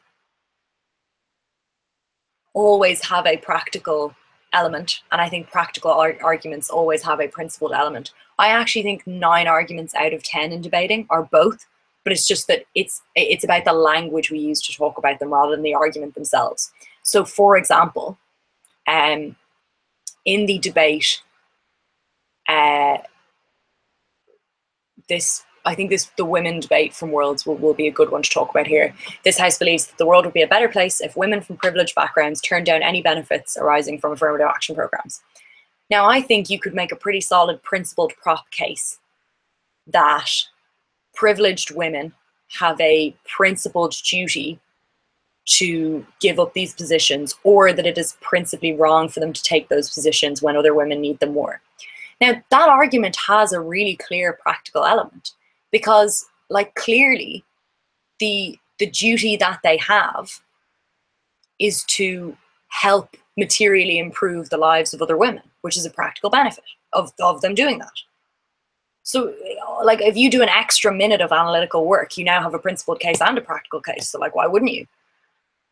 always have a practical element, and I think practical arguments always have a principled element. I actually think 9 arguments out of 10 in debating are both, but it's just that it's about the language we use to talk about them rather than the argument themselves. So for example, in the debate, the women debate from Worlds will be a good one to talk about here. This house believes that the world would be a better place if women from privileged backgrounds turned down any benefits arising from affirmative action programs. Now, I think you could make a pretty solid principled prop case that privileged women have a principled duty to give up these positions, or that it is principally wrong for them to take those positions when other women need them more. Now, that argument has a really clear practical element, because like clearly the duty that they have is to help materially improve the lives of other women, which is a practical benefit of them doing that. So like if you do an extra minute of analytical work, you now have a principled case and a practical case. So like, why wouldn't you?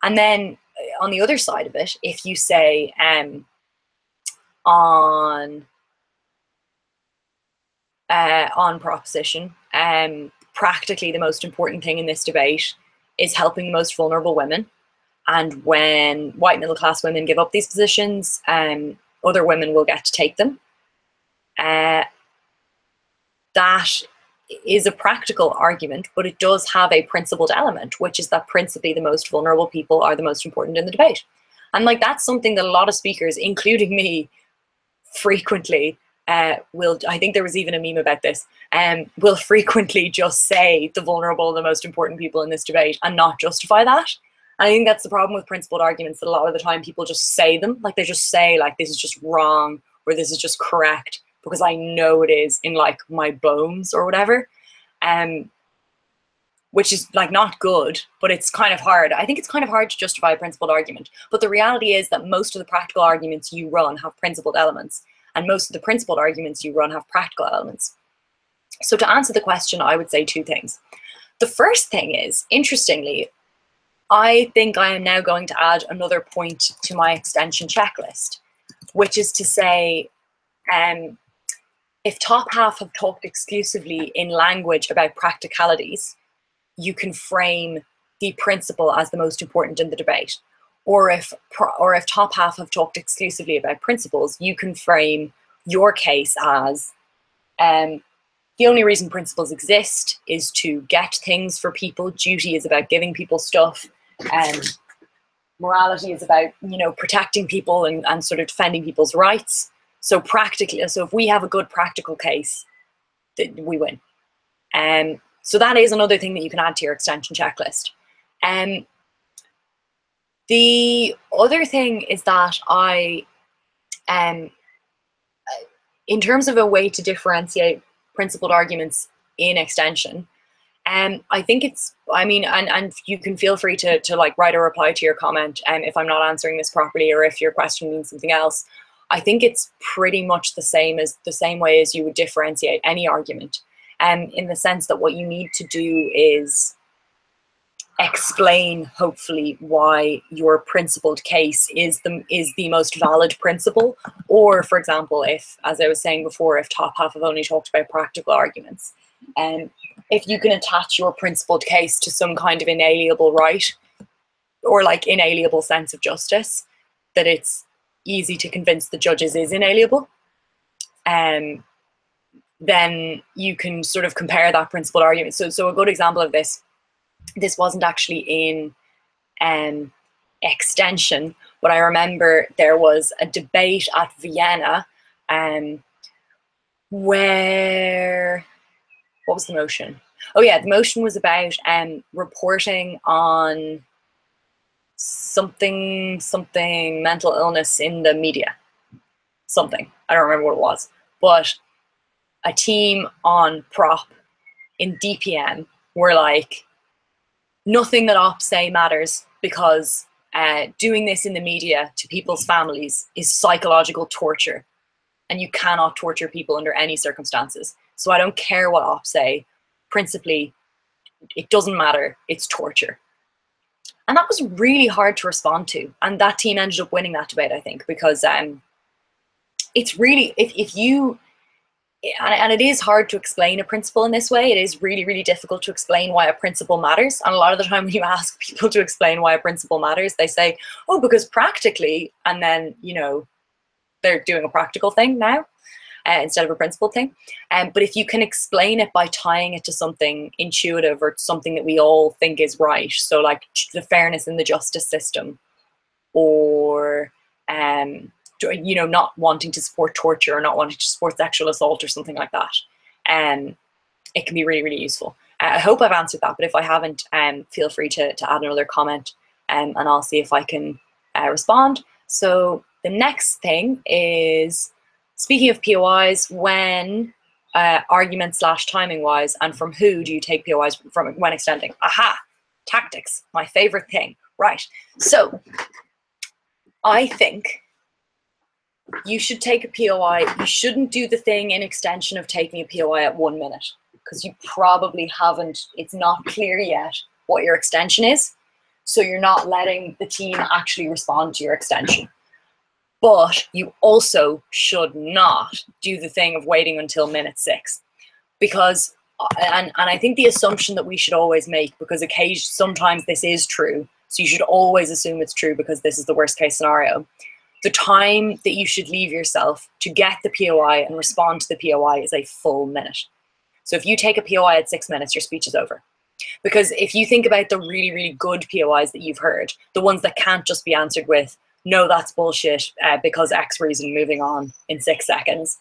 And then on the other side of it, if you say on proposition, practically the most important thing in this debate is helping the most vulnerable women. And when white middle class women give up these positions, other women will get to take them. That is a practical argument, but it does have a principled element, which is that principally the most vulnerable people are the most important in the debate. And like, that's something that a lot of speakers, including me, frequently will, I think there was even a meme about this, will frequently just say the vulnerable are the most important people in this debate and not justify that. And I think that's the problem with principled arguments, that a lot of the time people just say them, like they just say like, this is just wrong, or this is just correct, because I know it is in like my bones or whatever, which is like not good, but it's kind of hard. I think it's kind of hard to justify a principled argument, but the reality is that most of the practical arguments you run have principled elements, and most of the principled arguments you run have practical elements. So to answer the question, I would say 2 things. The first thing is, interestingly, I think I am now going to add another point to my extension checklist, which is to say, if top half have talked exclusively in language about practicalities, you can frame the principle as the most important in the debate. Or if top half have talked exclusively about principles, you can frame your case as the only reason principles exist is to get things for people. Duty is about giving people stuff. Morality is about, you know, protecting people and sort of defending people's rights. So practically, so if we have a good practical case, we win. So that is another thing that you can add to your extension checklist. The other thing is that in terms of a way to differentiate principled arguments in extension, I think it's, I mean, and you can feel free to like write a reply to your comment if I'm not answering this properly or if your question means something else. I think it's pretty much the same way as you would differentiate any argument, in the sense that what you need to do is explain, hopefully, why your principled case is the most valid principle. Or, for example, if, as I was saying before, if Top Half have only talked about practical arguments, if you can attach your principled case to some kind of inalienable right or like inalienable sense of justice, that it's easy to convince the judges is inalienable, then you can sort of compare that principled argument. So a good example of this wasn't actually in extension, but I remember there was a debate at Vienna where, what was the motion? Oh yeah, the motion was about reporting on something mental illness in the media, something, I don't remember what it was, but a team on prop in DPM were like, nothing that ops say matters because doing this in the media to people's families is psychological torture, and you cannot torture people under any circumstances. So I don't care what ops say, principally, it doesn't matter, it's torture. And that was really hard to respond to. And that team ended up winning that debate, I think, because it's really, if you, and it is hard to explain a principle in this way. It is really, really difficult to explain why a principle matters. And a lot of the time when you ask people to explain why a principle matters, they say, oh, because practically, and then, you know, they're doing a practical thing now instead of a principle thing. But if you can explain it by tying it to something intuitive or something that we all think is right, so like the fairness in the justice system, or you know, not wanting to support torture or not wanting to support sexual assault or something like that, it can be really, really useful. I hope I've answered that, but if I haven't, feel free to add another comment, and I'll see if I can respond. So the next thing is, speaking of POIs, when argument / timing wise, and from who do you take POIs from when extending? Aha, tactics, my favorite thing. Right, so I think you should take a POI. You shouldn't do the thing in extension of taking a POI at 1 minute, because you probably haven't, it's not clear yet what your extension is. So you're not letting the team actually respond to your extension. But you also should not do the thing of waiting until minute 6, because, and I think the assumption that we should always make, because occasionally, sometimes this is true, so you should always assume it's true because this is the worst case scenario. The time that you should leave yourself to get the POI and respond to the POI is a full minute. So if you take a POI at 6 minutes, your speech is over. Because if you think about the really, really good POIs that you've heard, the ones that can't just be answered with, no, that's bullshit because X reason, moving on, in 6 seconds,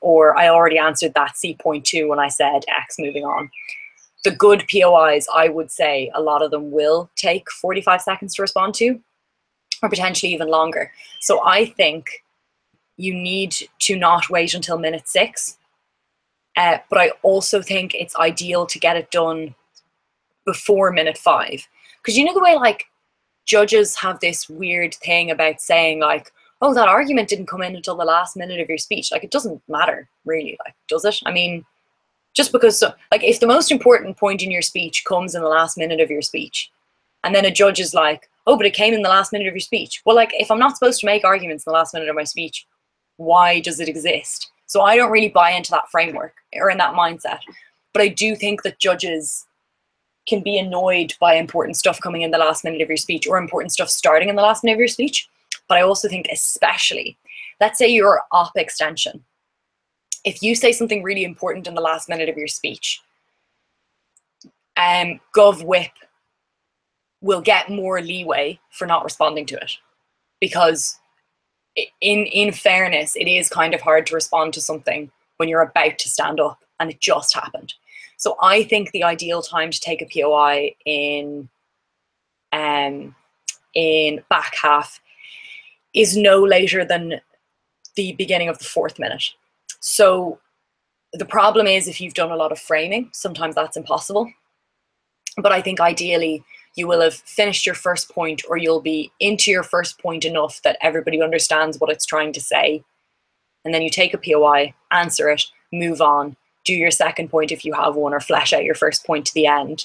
or I already answered that C.2 when I said X, moving on. The good POIs, I would say a lot of them will take 45 seconds to respond to, or potentially even longer. So I think you need to not wait until minute 6. But I also think it's ideal to get it done before minute 5. Because you know the way like judges have this weird thing about saying like, oh, that argument didn't come in until the last minute of your speech. Like, it doesn't matter really, like, does it? I mean, just because, like, if the most important point in your speech comes in the last minute of your speech, and then a judge is like, oh, but it came in the last minute of your speech. Well, like, if I'm not supposed to make arguments in the last minute of my speech, why does it exist? So I don't really buy into that framework or in that mindset. But I do think that judges can be annoyed by important stuff coming in the last minute of your speech or important stuff starting in the last minute of your speech. But I also think especially, let's say you're op extension. If you say something really important in the last minute of your speech, Gov Whip will get more leeway for not responding to it, because in fairness, it is kind of hard to respond to something when you're about to stand up and it just happened. So I think the ideal time to take a POI in back half is no later than the beginning of the 4th minute. So the problem is if you've done a lot of framing, sometimes that's impossible. But I think ideally you will have finished your first point, or you'll be into your first point enough that everybody understands what it's trying to say. And then you take a POI, answer it, move on, do your second point if you have one, or flesh out your first point to the end.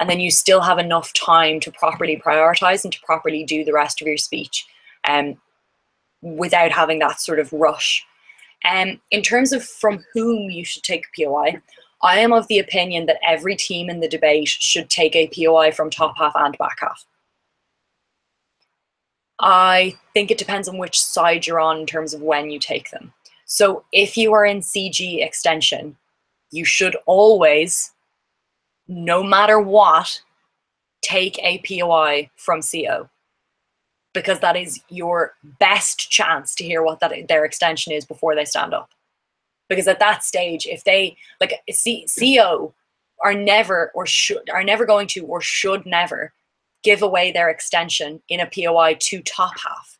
And then you still have enough time to properly prioritize and to properly do the rest of your speech without having that sort of rush. In terms of from whom you should take a POI, I am of the opinion that every team in the debate should take a POI from top half and back half. I think it depends on which side you're on in terms of when you take them. So if you are in CG extension, you should always, no matter what, take a POI from CO, because that is your best chance to hear what that, their extension is before they stand up. Because at that stage, if they, like, CO are never or should, are never going to or should never give away their extension in a POI to top half.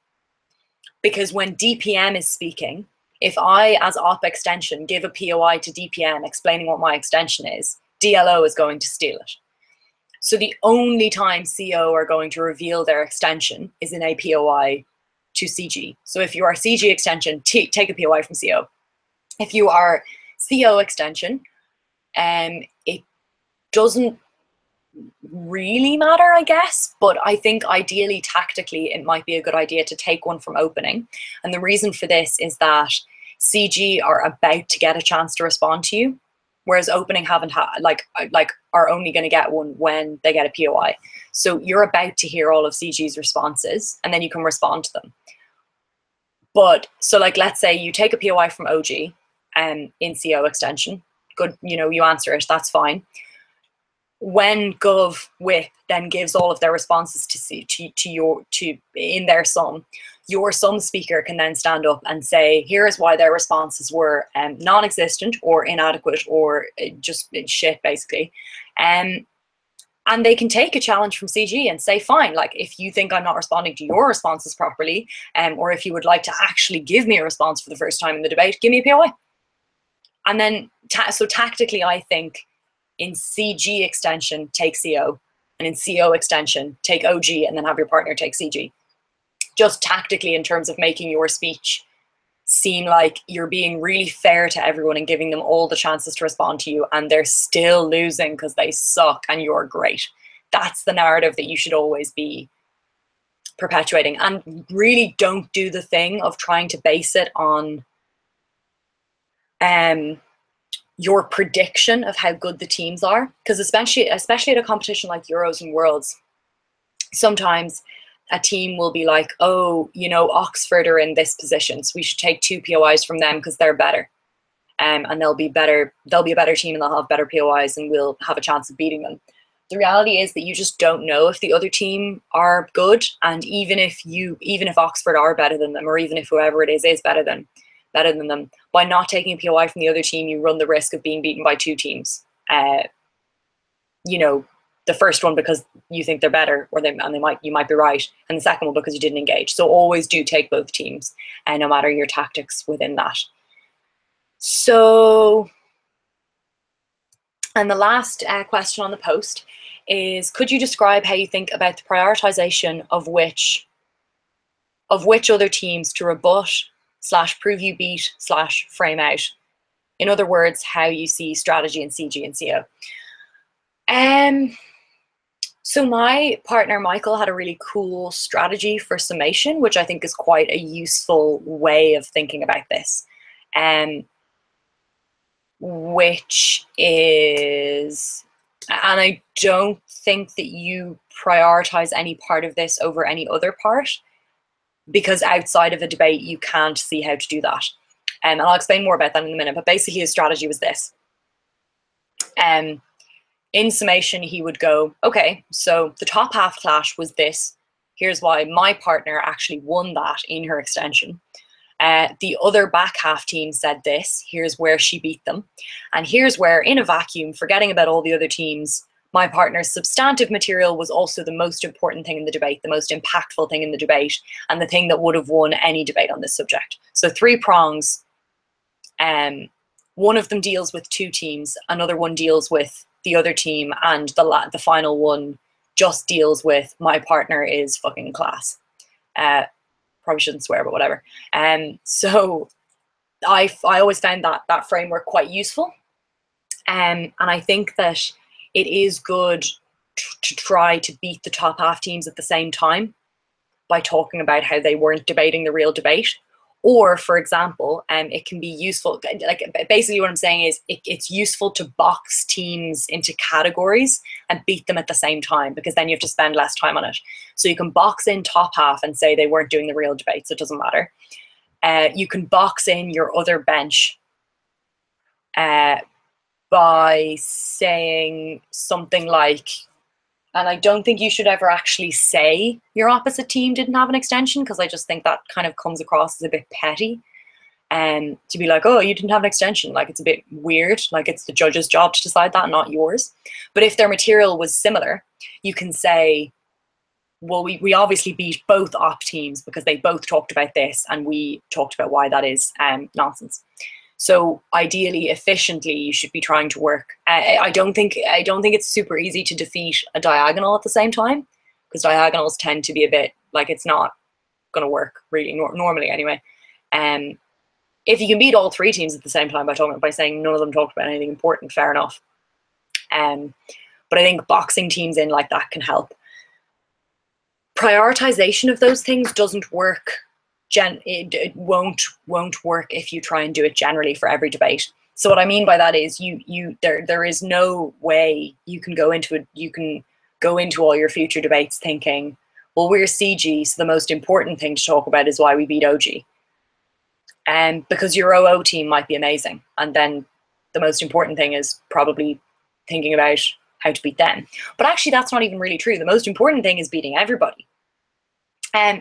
Because when DPM is speaking, if I as op extension give a POI to DPM explaining what my extension is, DLO is going to steal it. So the only time CO are going to reveal their extension is in a POI to CG. So if you are CG extension, take a POI from CO. If you are CO extension, it doesn't really matter, I guess, but I think ideally, tactically, it might be a good idea to take one from opening. And the reason for this is that CG are about to get a chance to respond to you, whereas opening haven't had, like are only going to get one when they get a POI. So you're about to hear all of CG's responses, and then you can respond to them. But so, like, let's say you take a POI from OG in CO extension. Good, you know, you answer it, that's fine. When Gov Whip then gives all of their responses to in their sum, your sum speaker can then stand up and say, here is why their responses were non-existent or inadequate or just shit, basically. And they can take a challenge from CG and say, fine, like, if you think I'm not responding to your responses properly, or if you would like to actually give me a response for the first time in the debate, give me a POI. And then, so tactically, I think in CG extension, take CO, and in CO extension, take OG, and then have your partner take CG. Just tactically, in terms of making your speech seem like you're being really fair to everyone and giving them all the chances to respond to you, and they're still losing because they suck and you're great. That's the narrative that you should always be perpetuating. And really don't do the thing of trying to base it on your prediction of how good the teams are, because especially at a competition like Euros and Worlds, sometimes a team will be like, oh, you know, Oxford are in this position, so we should take two POIs from them because they're better. And they'll be a better team and they'll have better POIs and we'll have a chance of beating them. The reality is that you just don't know if the other team are good, and even if Oxford are better than them, or even if whoever it is better than them, by not taking a POI from the other team, you run the risk of being beaten by two teams. You know, the first one because you think they're better, or you might be right, and the second one because you didn't engage. So always do take both teams, and no matter your tactics within that. So, and the last question on the post is, could you describe how you think about the prioritization of which other teams to rebut/prove you beat/frame out? In other words, how you see strategy in CG and CO. So my partner Michael had a really cool strategy for summation, which I think is quite a useful way of thinking about this, which is, and I don't think that you prioritize any part of this over any other part, because outside of a debate you can't see how to do that, and I'll explain more about that in a minute. But basically his strategy was this. In summation, he would go, okay, so the top half clash was this. Here's why my partner actually won that in her extension. The other back half team said this. Here's where she beat them. And here's where, in a vacuum, forgetting about all the other teams, my partner's substantive material was also the most important thing in the debate, the most impactful thing in the debate, and the thing that would have won any debate on this subject. So three prongs. One of them deals with two teams. Another one deals with the other team, and the final one just deals with my partner is fucking class. Probably shouldn't swear, but whatever. So I always found that framework quite useful. And I think that it is good to try to beat the top half teams at the same time by talking about how they weren't debating the real debate. Or, for example, it can be useful, like basically what I'm saying is it's useful to box teams into categories and beat them at the same time, because then you have to spend less time on it. So you can box in top half and say they weren't doing the real debate, so it doesn't matter. You can box in your other bench by saying something like, and I don't think you should ever actually say your opposite team didn't have an extension, because I just think that kind of comes across as a bit petty. And to be like, oh, you didn't have an extension, like it's a bit weird, like it's the judge's job to decide that, not yours. But if their material was similar, you can say, well, we obviously beat both op teams because they both talked about this and we talked about why that is nonsense. So ideally, efficiently, you should be trying to work. I don't think it's super easy to defeat a diagonal at the same time, because diagonals tend to be a bit like it's not going to work really normally anyway. If you can beat all three teams at the same time by saying none of them talked about anything important, fair enough. But I think boxing teams in like that can help. Prioritization of those things doesn't work. It won't work if you try and do it generally for every debate. So what I mean by that is there is no way you can go into all your future debates thinking, well, we're CG, so the most important thing to talk about is why we beat OG. Because your OO team might be amazing, and then the most important thing is probably thinking about how to beat them. But actually, that's not even really true. The most important thing is beating everybody.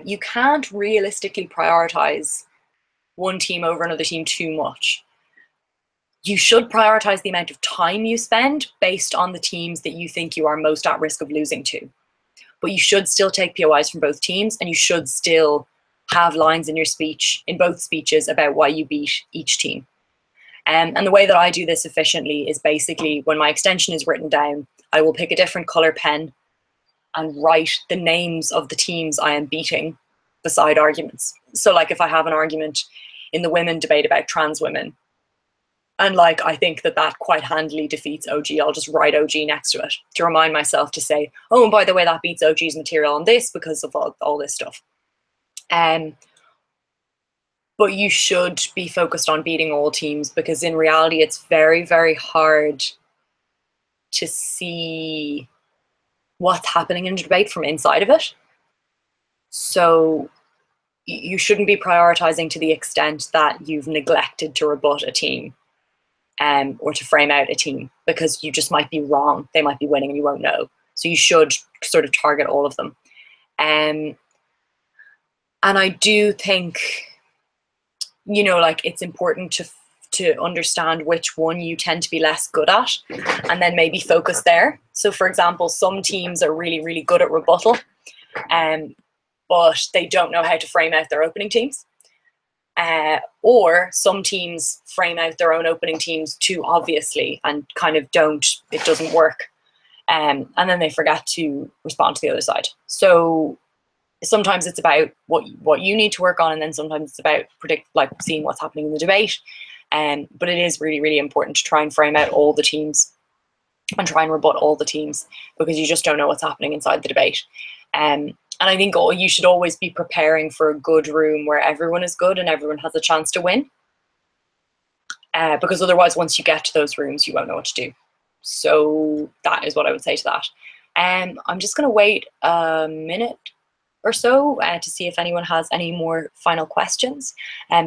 You can't realistically prioritize one team over another team too much. You should prioritize the amount of time you spend based on the teams that you think you are most at risk of losing to. But you should still take POIs from both teams, and you should still have lines in your speech, in both speeches, about why you beat each team. And the way that I do this efficiently is basically when my extension is written down, I will pick a different color pen and write the names of the teams I am beating beside arguments. So like if I have an argument in the women debate about trans women, and like I think that quite handily defeats OG, I'll just write OG next to it to remind myself to say, oh, and by the way, that beats OG's material on this because of all this stuff. But you should be focused on beating all teams, because in reality, it's very, very hard to see what's happening in the debate from inside of it. So you shouldn't be prioritizing to the extent that you've neglected to rebut a team or to frame out a team, because you just might be wrong. They might be winning and you won't know. So you should sort of target all of them. And I do think, you know, like it's important to understand which one you tend to be less good at and then maybe focus there. So for example, some teams are really, really good at rebuttal, but they don't know how to frame out their opening teams. Or some teams frame out their own opening teams too obviously and kind of it doesn't work. And then they forget to respond to the other side. So sometimes it's about what you need to work on, and then sometimes it's about seeing what's happening in the debate. But it is really, really important to try and frame out all the teams and try and rebut all the teams, because you just don't know what's happening inside the debate. And I think you should always be preparing for a good room where everyone is good and everyone has a chance to win. Because otherwise, once you get to those rooms, you won't know what to do. So that is what I would say to that. I'm just going to wait a minute or so to see if anyone has any more final questions,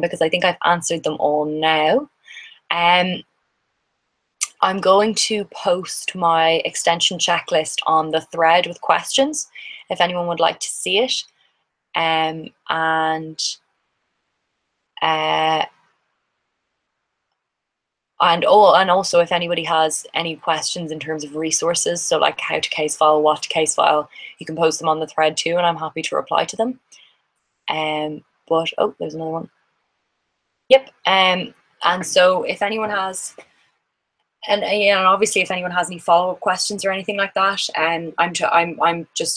because I think I've answered them all now. I'm going to post my extension checklist on the thread with questions if anyone would like to see it. And also if anybody has any questions in terms of resources, so like how to case file, what to case file, you can post them on the thread too, and I'm happy to reply to them. But, oh, there's another one. Yep, and so if anyone has And obviously, if anyone has any follow-up questions or anything like that,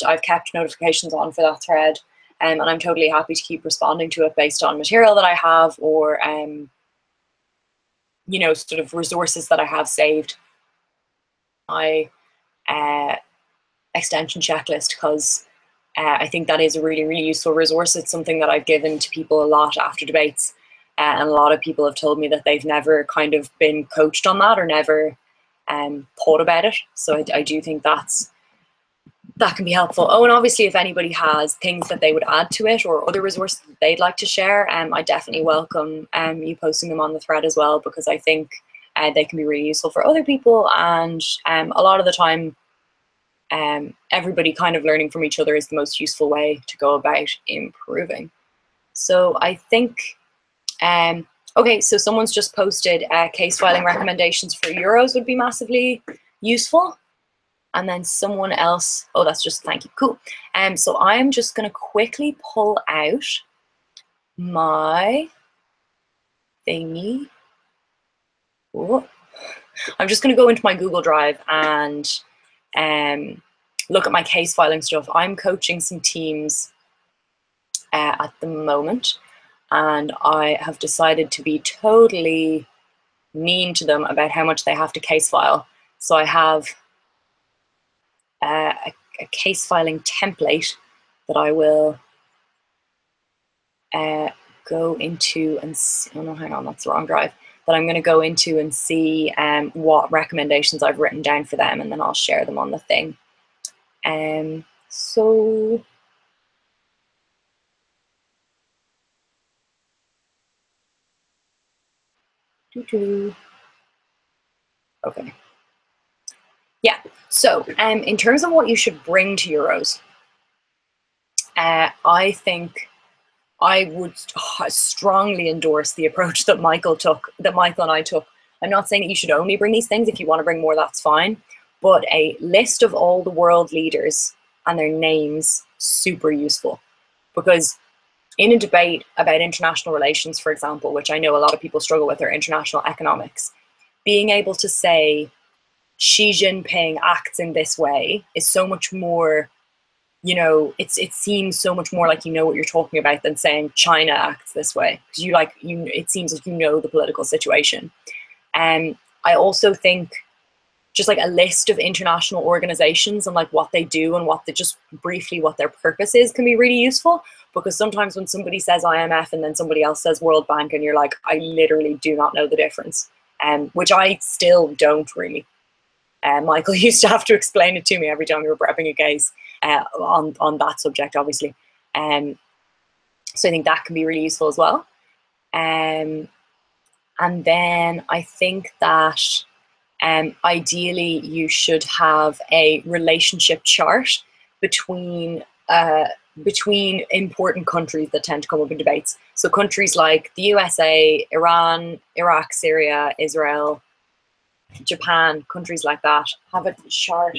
I've kept notifications on for that thread, and I'm totally happy to keep responding to it based on material that I have, or you know, sort of resources that I have saved. My extension checklist, because I think that is a really, really useful resource. It's something that I've given to people a lot after debates. And a lot of people have told me that they've never kind of been coached on that or never thought about it. So I do think that can be helpful. Oh, and obviously if anybody has things that they would add to it or other resources that they'd like to share, I definitely welcome you posting them on the thread as well, because I think they can be really useful for other people. And a lot of the time, everybody kind of learning from each other is the most useful way to go about improving. So I think... okay, so someone's just posted case filing recommendations for Euros would be massively useful. And then someone else, oh, that's just thank you, cool. So I'm just going to quickly pull out my thingy. Ooh. I'm just going to go into my Google Drive and look at my case filing stuff. I'm coaching some teams at the moment. And I have decided to be totally mean to them about how much they have to case file. So I have a case filing template that I will go into and see. Oh no, hang on, that's the wrong drive. That I'm going to go into and see what recommendations I've written down for them, and then I'll share them on the thing. So. Okay. Yeah. So, in terms of what you should bring to Euros, I think I would strongly endorse the approach that Michael took, that Michael and I took. I'm not saying that you should only bring these things. If you want to bring more, that's fine. But a list of all the world leaders and their names, super useful, because in a debate about international relations, for example, which I know a lot of people struggle with, or international economics, being able to say Xi Jinping acts in this way is so much more, you know, it seems so much more like you know what you're talking about than saying China acts this way, because it seems like you know the political situation. I also think just like a list of international organizations and like what they do and what they just briefly what their purpose is can be really useful. Because sometimes when somebody says IMF and then somebody else says World Bank and you're like, I literally do not know the difference, which I still don't really. Michael used to have to explain it to me every time we were prepping a case on that subject, obviously. So I think that can be really useful as well. And then I think that ideally you should have a relationship chart between important countries that tend to come up in debates. So countries like the USA, Iran, Iraq, Syria, Israel, Japan, countries like that, have a chart.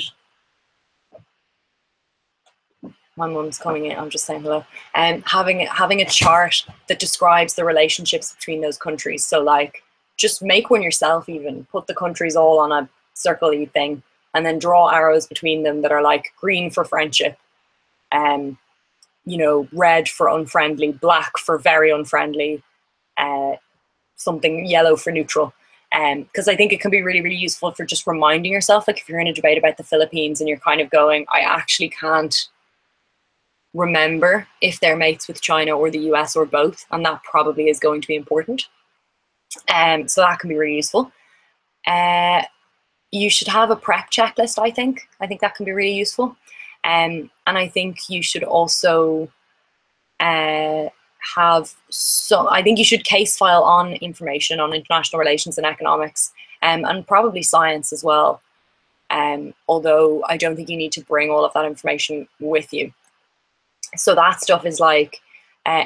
My mum's coming in, I'm just saying hello. Having a chart that describes the relationships between those countries. So like, just make one yourself even, put the countries all on a circle-y thing and then draw arrows between them that are like green for friendship, you know, red for unfriendly, black for very unfriendly, something yellow for neutral. Because I think it can be really, really useful for just reminding yourself, like if you're in a debate about the Philippines and you're kind of going, I actually can't remember if they're mates with China or the US or both, and that probably is going to be important. So that can be really useful. You should have a prep checklist, I think. I think that can be really useful. And I think you should also I think you should case file on information on international relations and economics, and probably science as well. Although I don't think you need to bring all of that information with you. So that stuff is like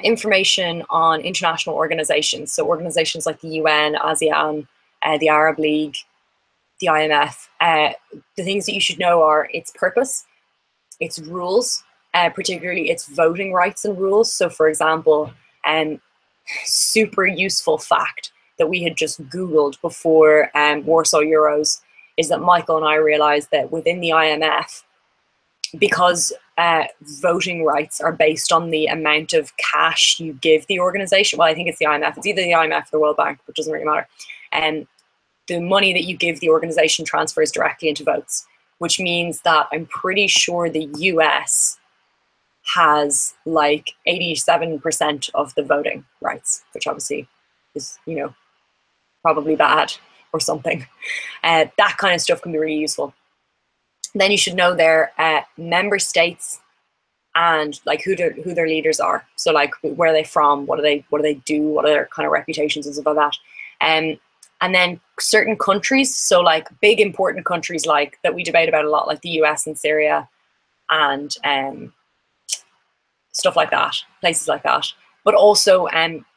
information on international organizations. So organizations like the UN, ASEAN, the Arab League, the IMF. The things that you should know are its purpose, its rules, particularly its voting rights and rules. So for example, super useful fact that we had just Googled before Warsaw Euros is that Michael and I realized that within the IMF, because voting rights are based on the amount of cash you give the organization, well, I think it's the IMF, it's either the IMF or the World Bank, but it doesn't really matter. The money that you give the organization transfers directly into votes, which means that I'm pretty sure the US has like 87% of the voting rights, which obviously is, you know, probably bad or something. That kind of stuff can be really useful. Then you should know their member states and like who their leaders are. So like, where are they from? What do they do? What are their kind of reputations and stuff like that? And then certain countries, so like big important countries like that we debate about a lot, like the US and Syria and stuff like that, places like that. But also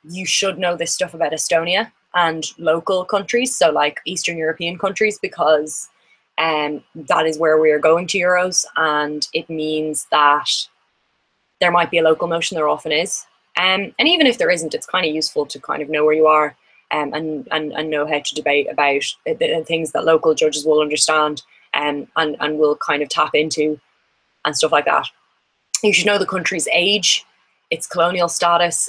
you should know this stuff about Estonia and local countries, so like Eastern European countries, because that is where we are going to Euros, and it means that there might be a local notion, there often is. And even if there isn't, it's kind of useful to kind of know where you are and know how to debate about the things that local judges will understand and will kind of tap into and stuff like that. You should know the country's age, its colonial status,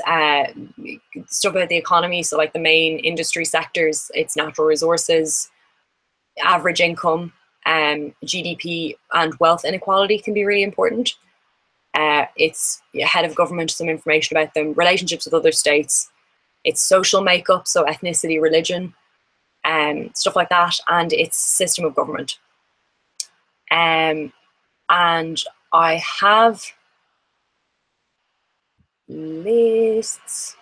stuff about the economy, so like the main industry sectors, its natural resources, average income, GDP and wealth inequality can be really important. Its head of government, some information about them, relationships with other states, its social makeup, so ethnicity, religion, stuff like that, and its system of government. And I have lists.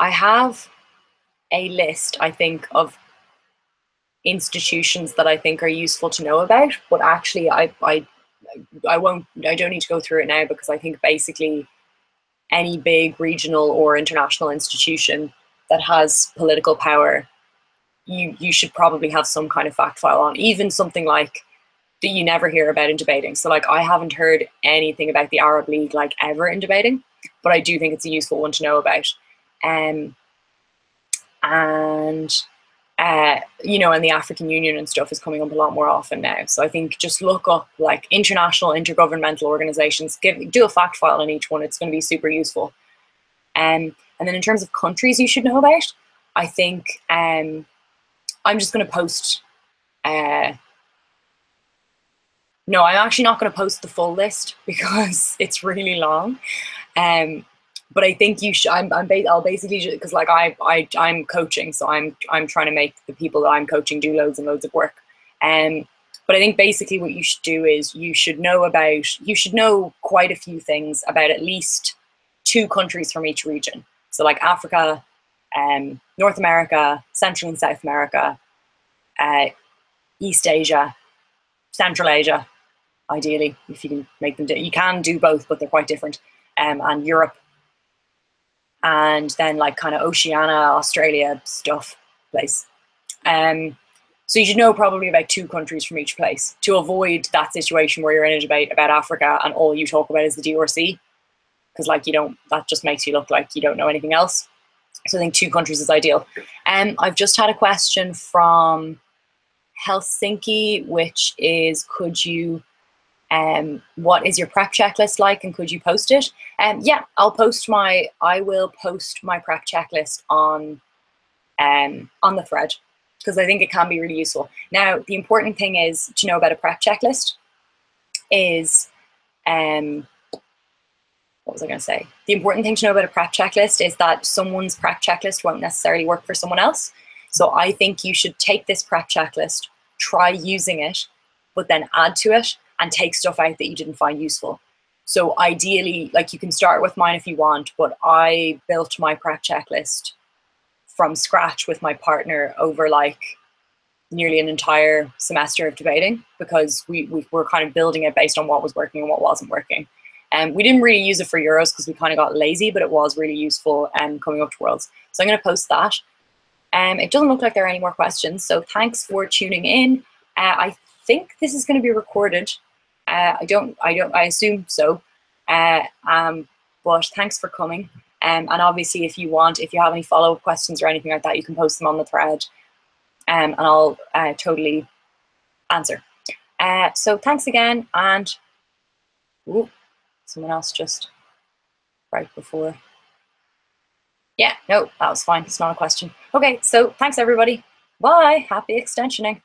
I have a list, I think, of institutions that I think are useful to know about, but actually I don't need to go through it now, because I think basically any big regional or international institution that has political power, you should probably have some kind of fact file on, even something like that you never hear about in debating. So like, I haven't heard anything about the Arab League like ever in debating, but I do think it's a useful one to know about. You know, and the African Union and stuff is coming up a lot more often now. So I think just look up like international intergovernmental organizations, do a fact file on each one. It's going to be super useful. And then in terms of countries you should know about, I think I'm just going to post, no, I'm actually not going to post the full list because it's really long. But I think you should. I'll basically, because like I'm coaching, so I'm trying to make the people that I'm coaching do loads and loads of work. But I think basically what you should do is you should know quite a few things about at least 2 countries from each region. So like Africa, North America, Central and South America, East Asia, Central Asia. Ideally, if you can make them do, you can do both, but they're quite different. And Europe. And then like kind of Oceania, Australia stuff, place. So you should know probably about 2 countries from each place to avoid that situation where you're in a debate about Africa and all you talk about is the DRC. Because like that just makes you look like you don't know anything else. So I think 2 countries is ideal. I've just had a question from Helsinki, which is, could you, what is your prep checklist like and could you post it? Yeah, I will post my prep checklist on the thread, because I think it can be really useful. Now, the important thing is to know about a prep checklist is, what was I going to say? The important thing to know about a prep checklist is that someone's prep checklist won't necessarily work for someone else. So I think you should take this prep checklist, try using it, but then add to it and take stuff out that you didn't find useful. So ideally, like you can start with mine if you want, but I built my prep checklist from scratch with my partner over like nearly an entire semester of debating, because we were kind of building it based on what was working and what wasn't working. We didn't really use it for Euros because we kind of got lazy, but it was really useful coming up to Worlds. So I'm going to post that. It doesn't look like there are any more questions, so thanks for tuning in. I think this is going to be recorded. I assume so. But thanks for coming. And obviously, if you have any follow-up questions or anything like that, you can post them on the thread, and I'll totally answer. So thanks again, and ooh, someone else just right before. Yeah, no, that was fine. It's not a question. Okay, so thanks everybody. Bye. Happy extensioning.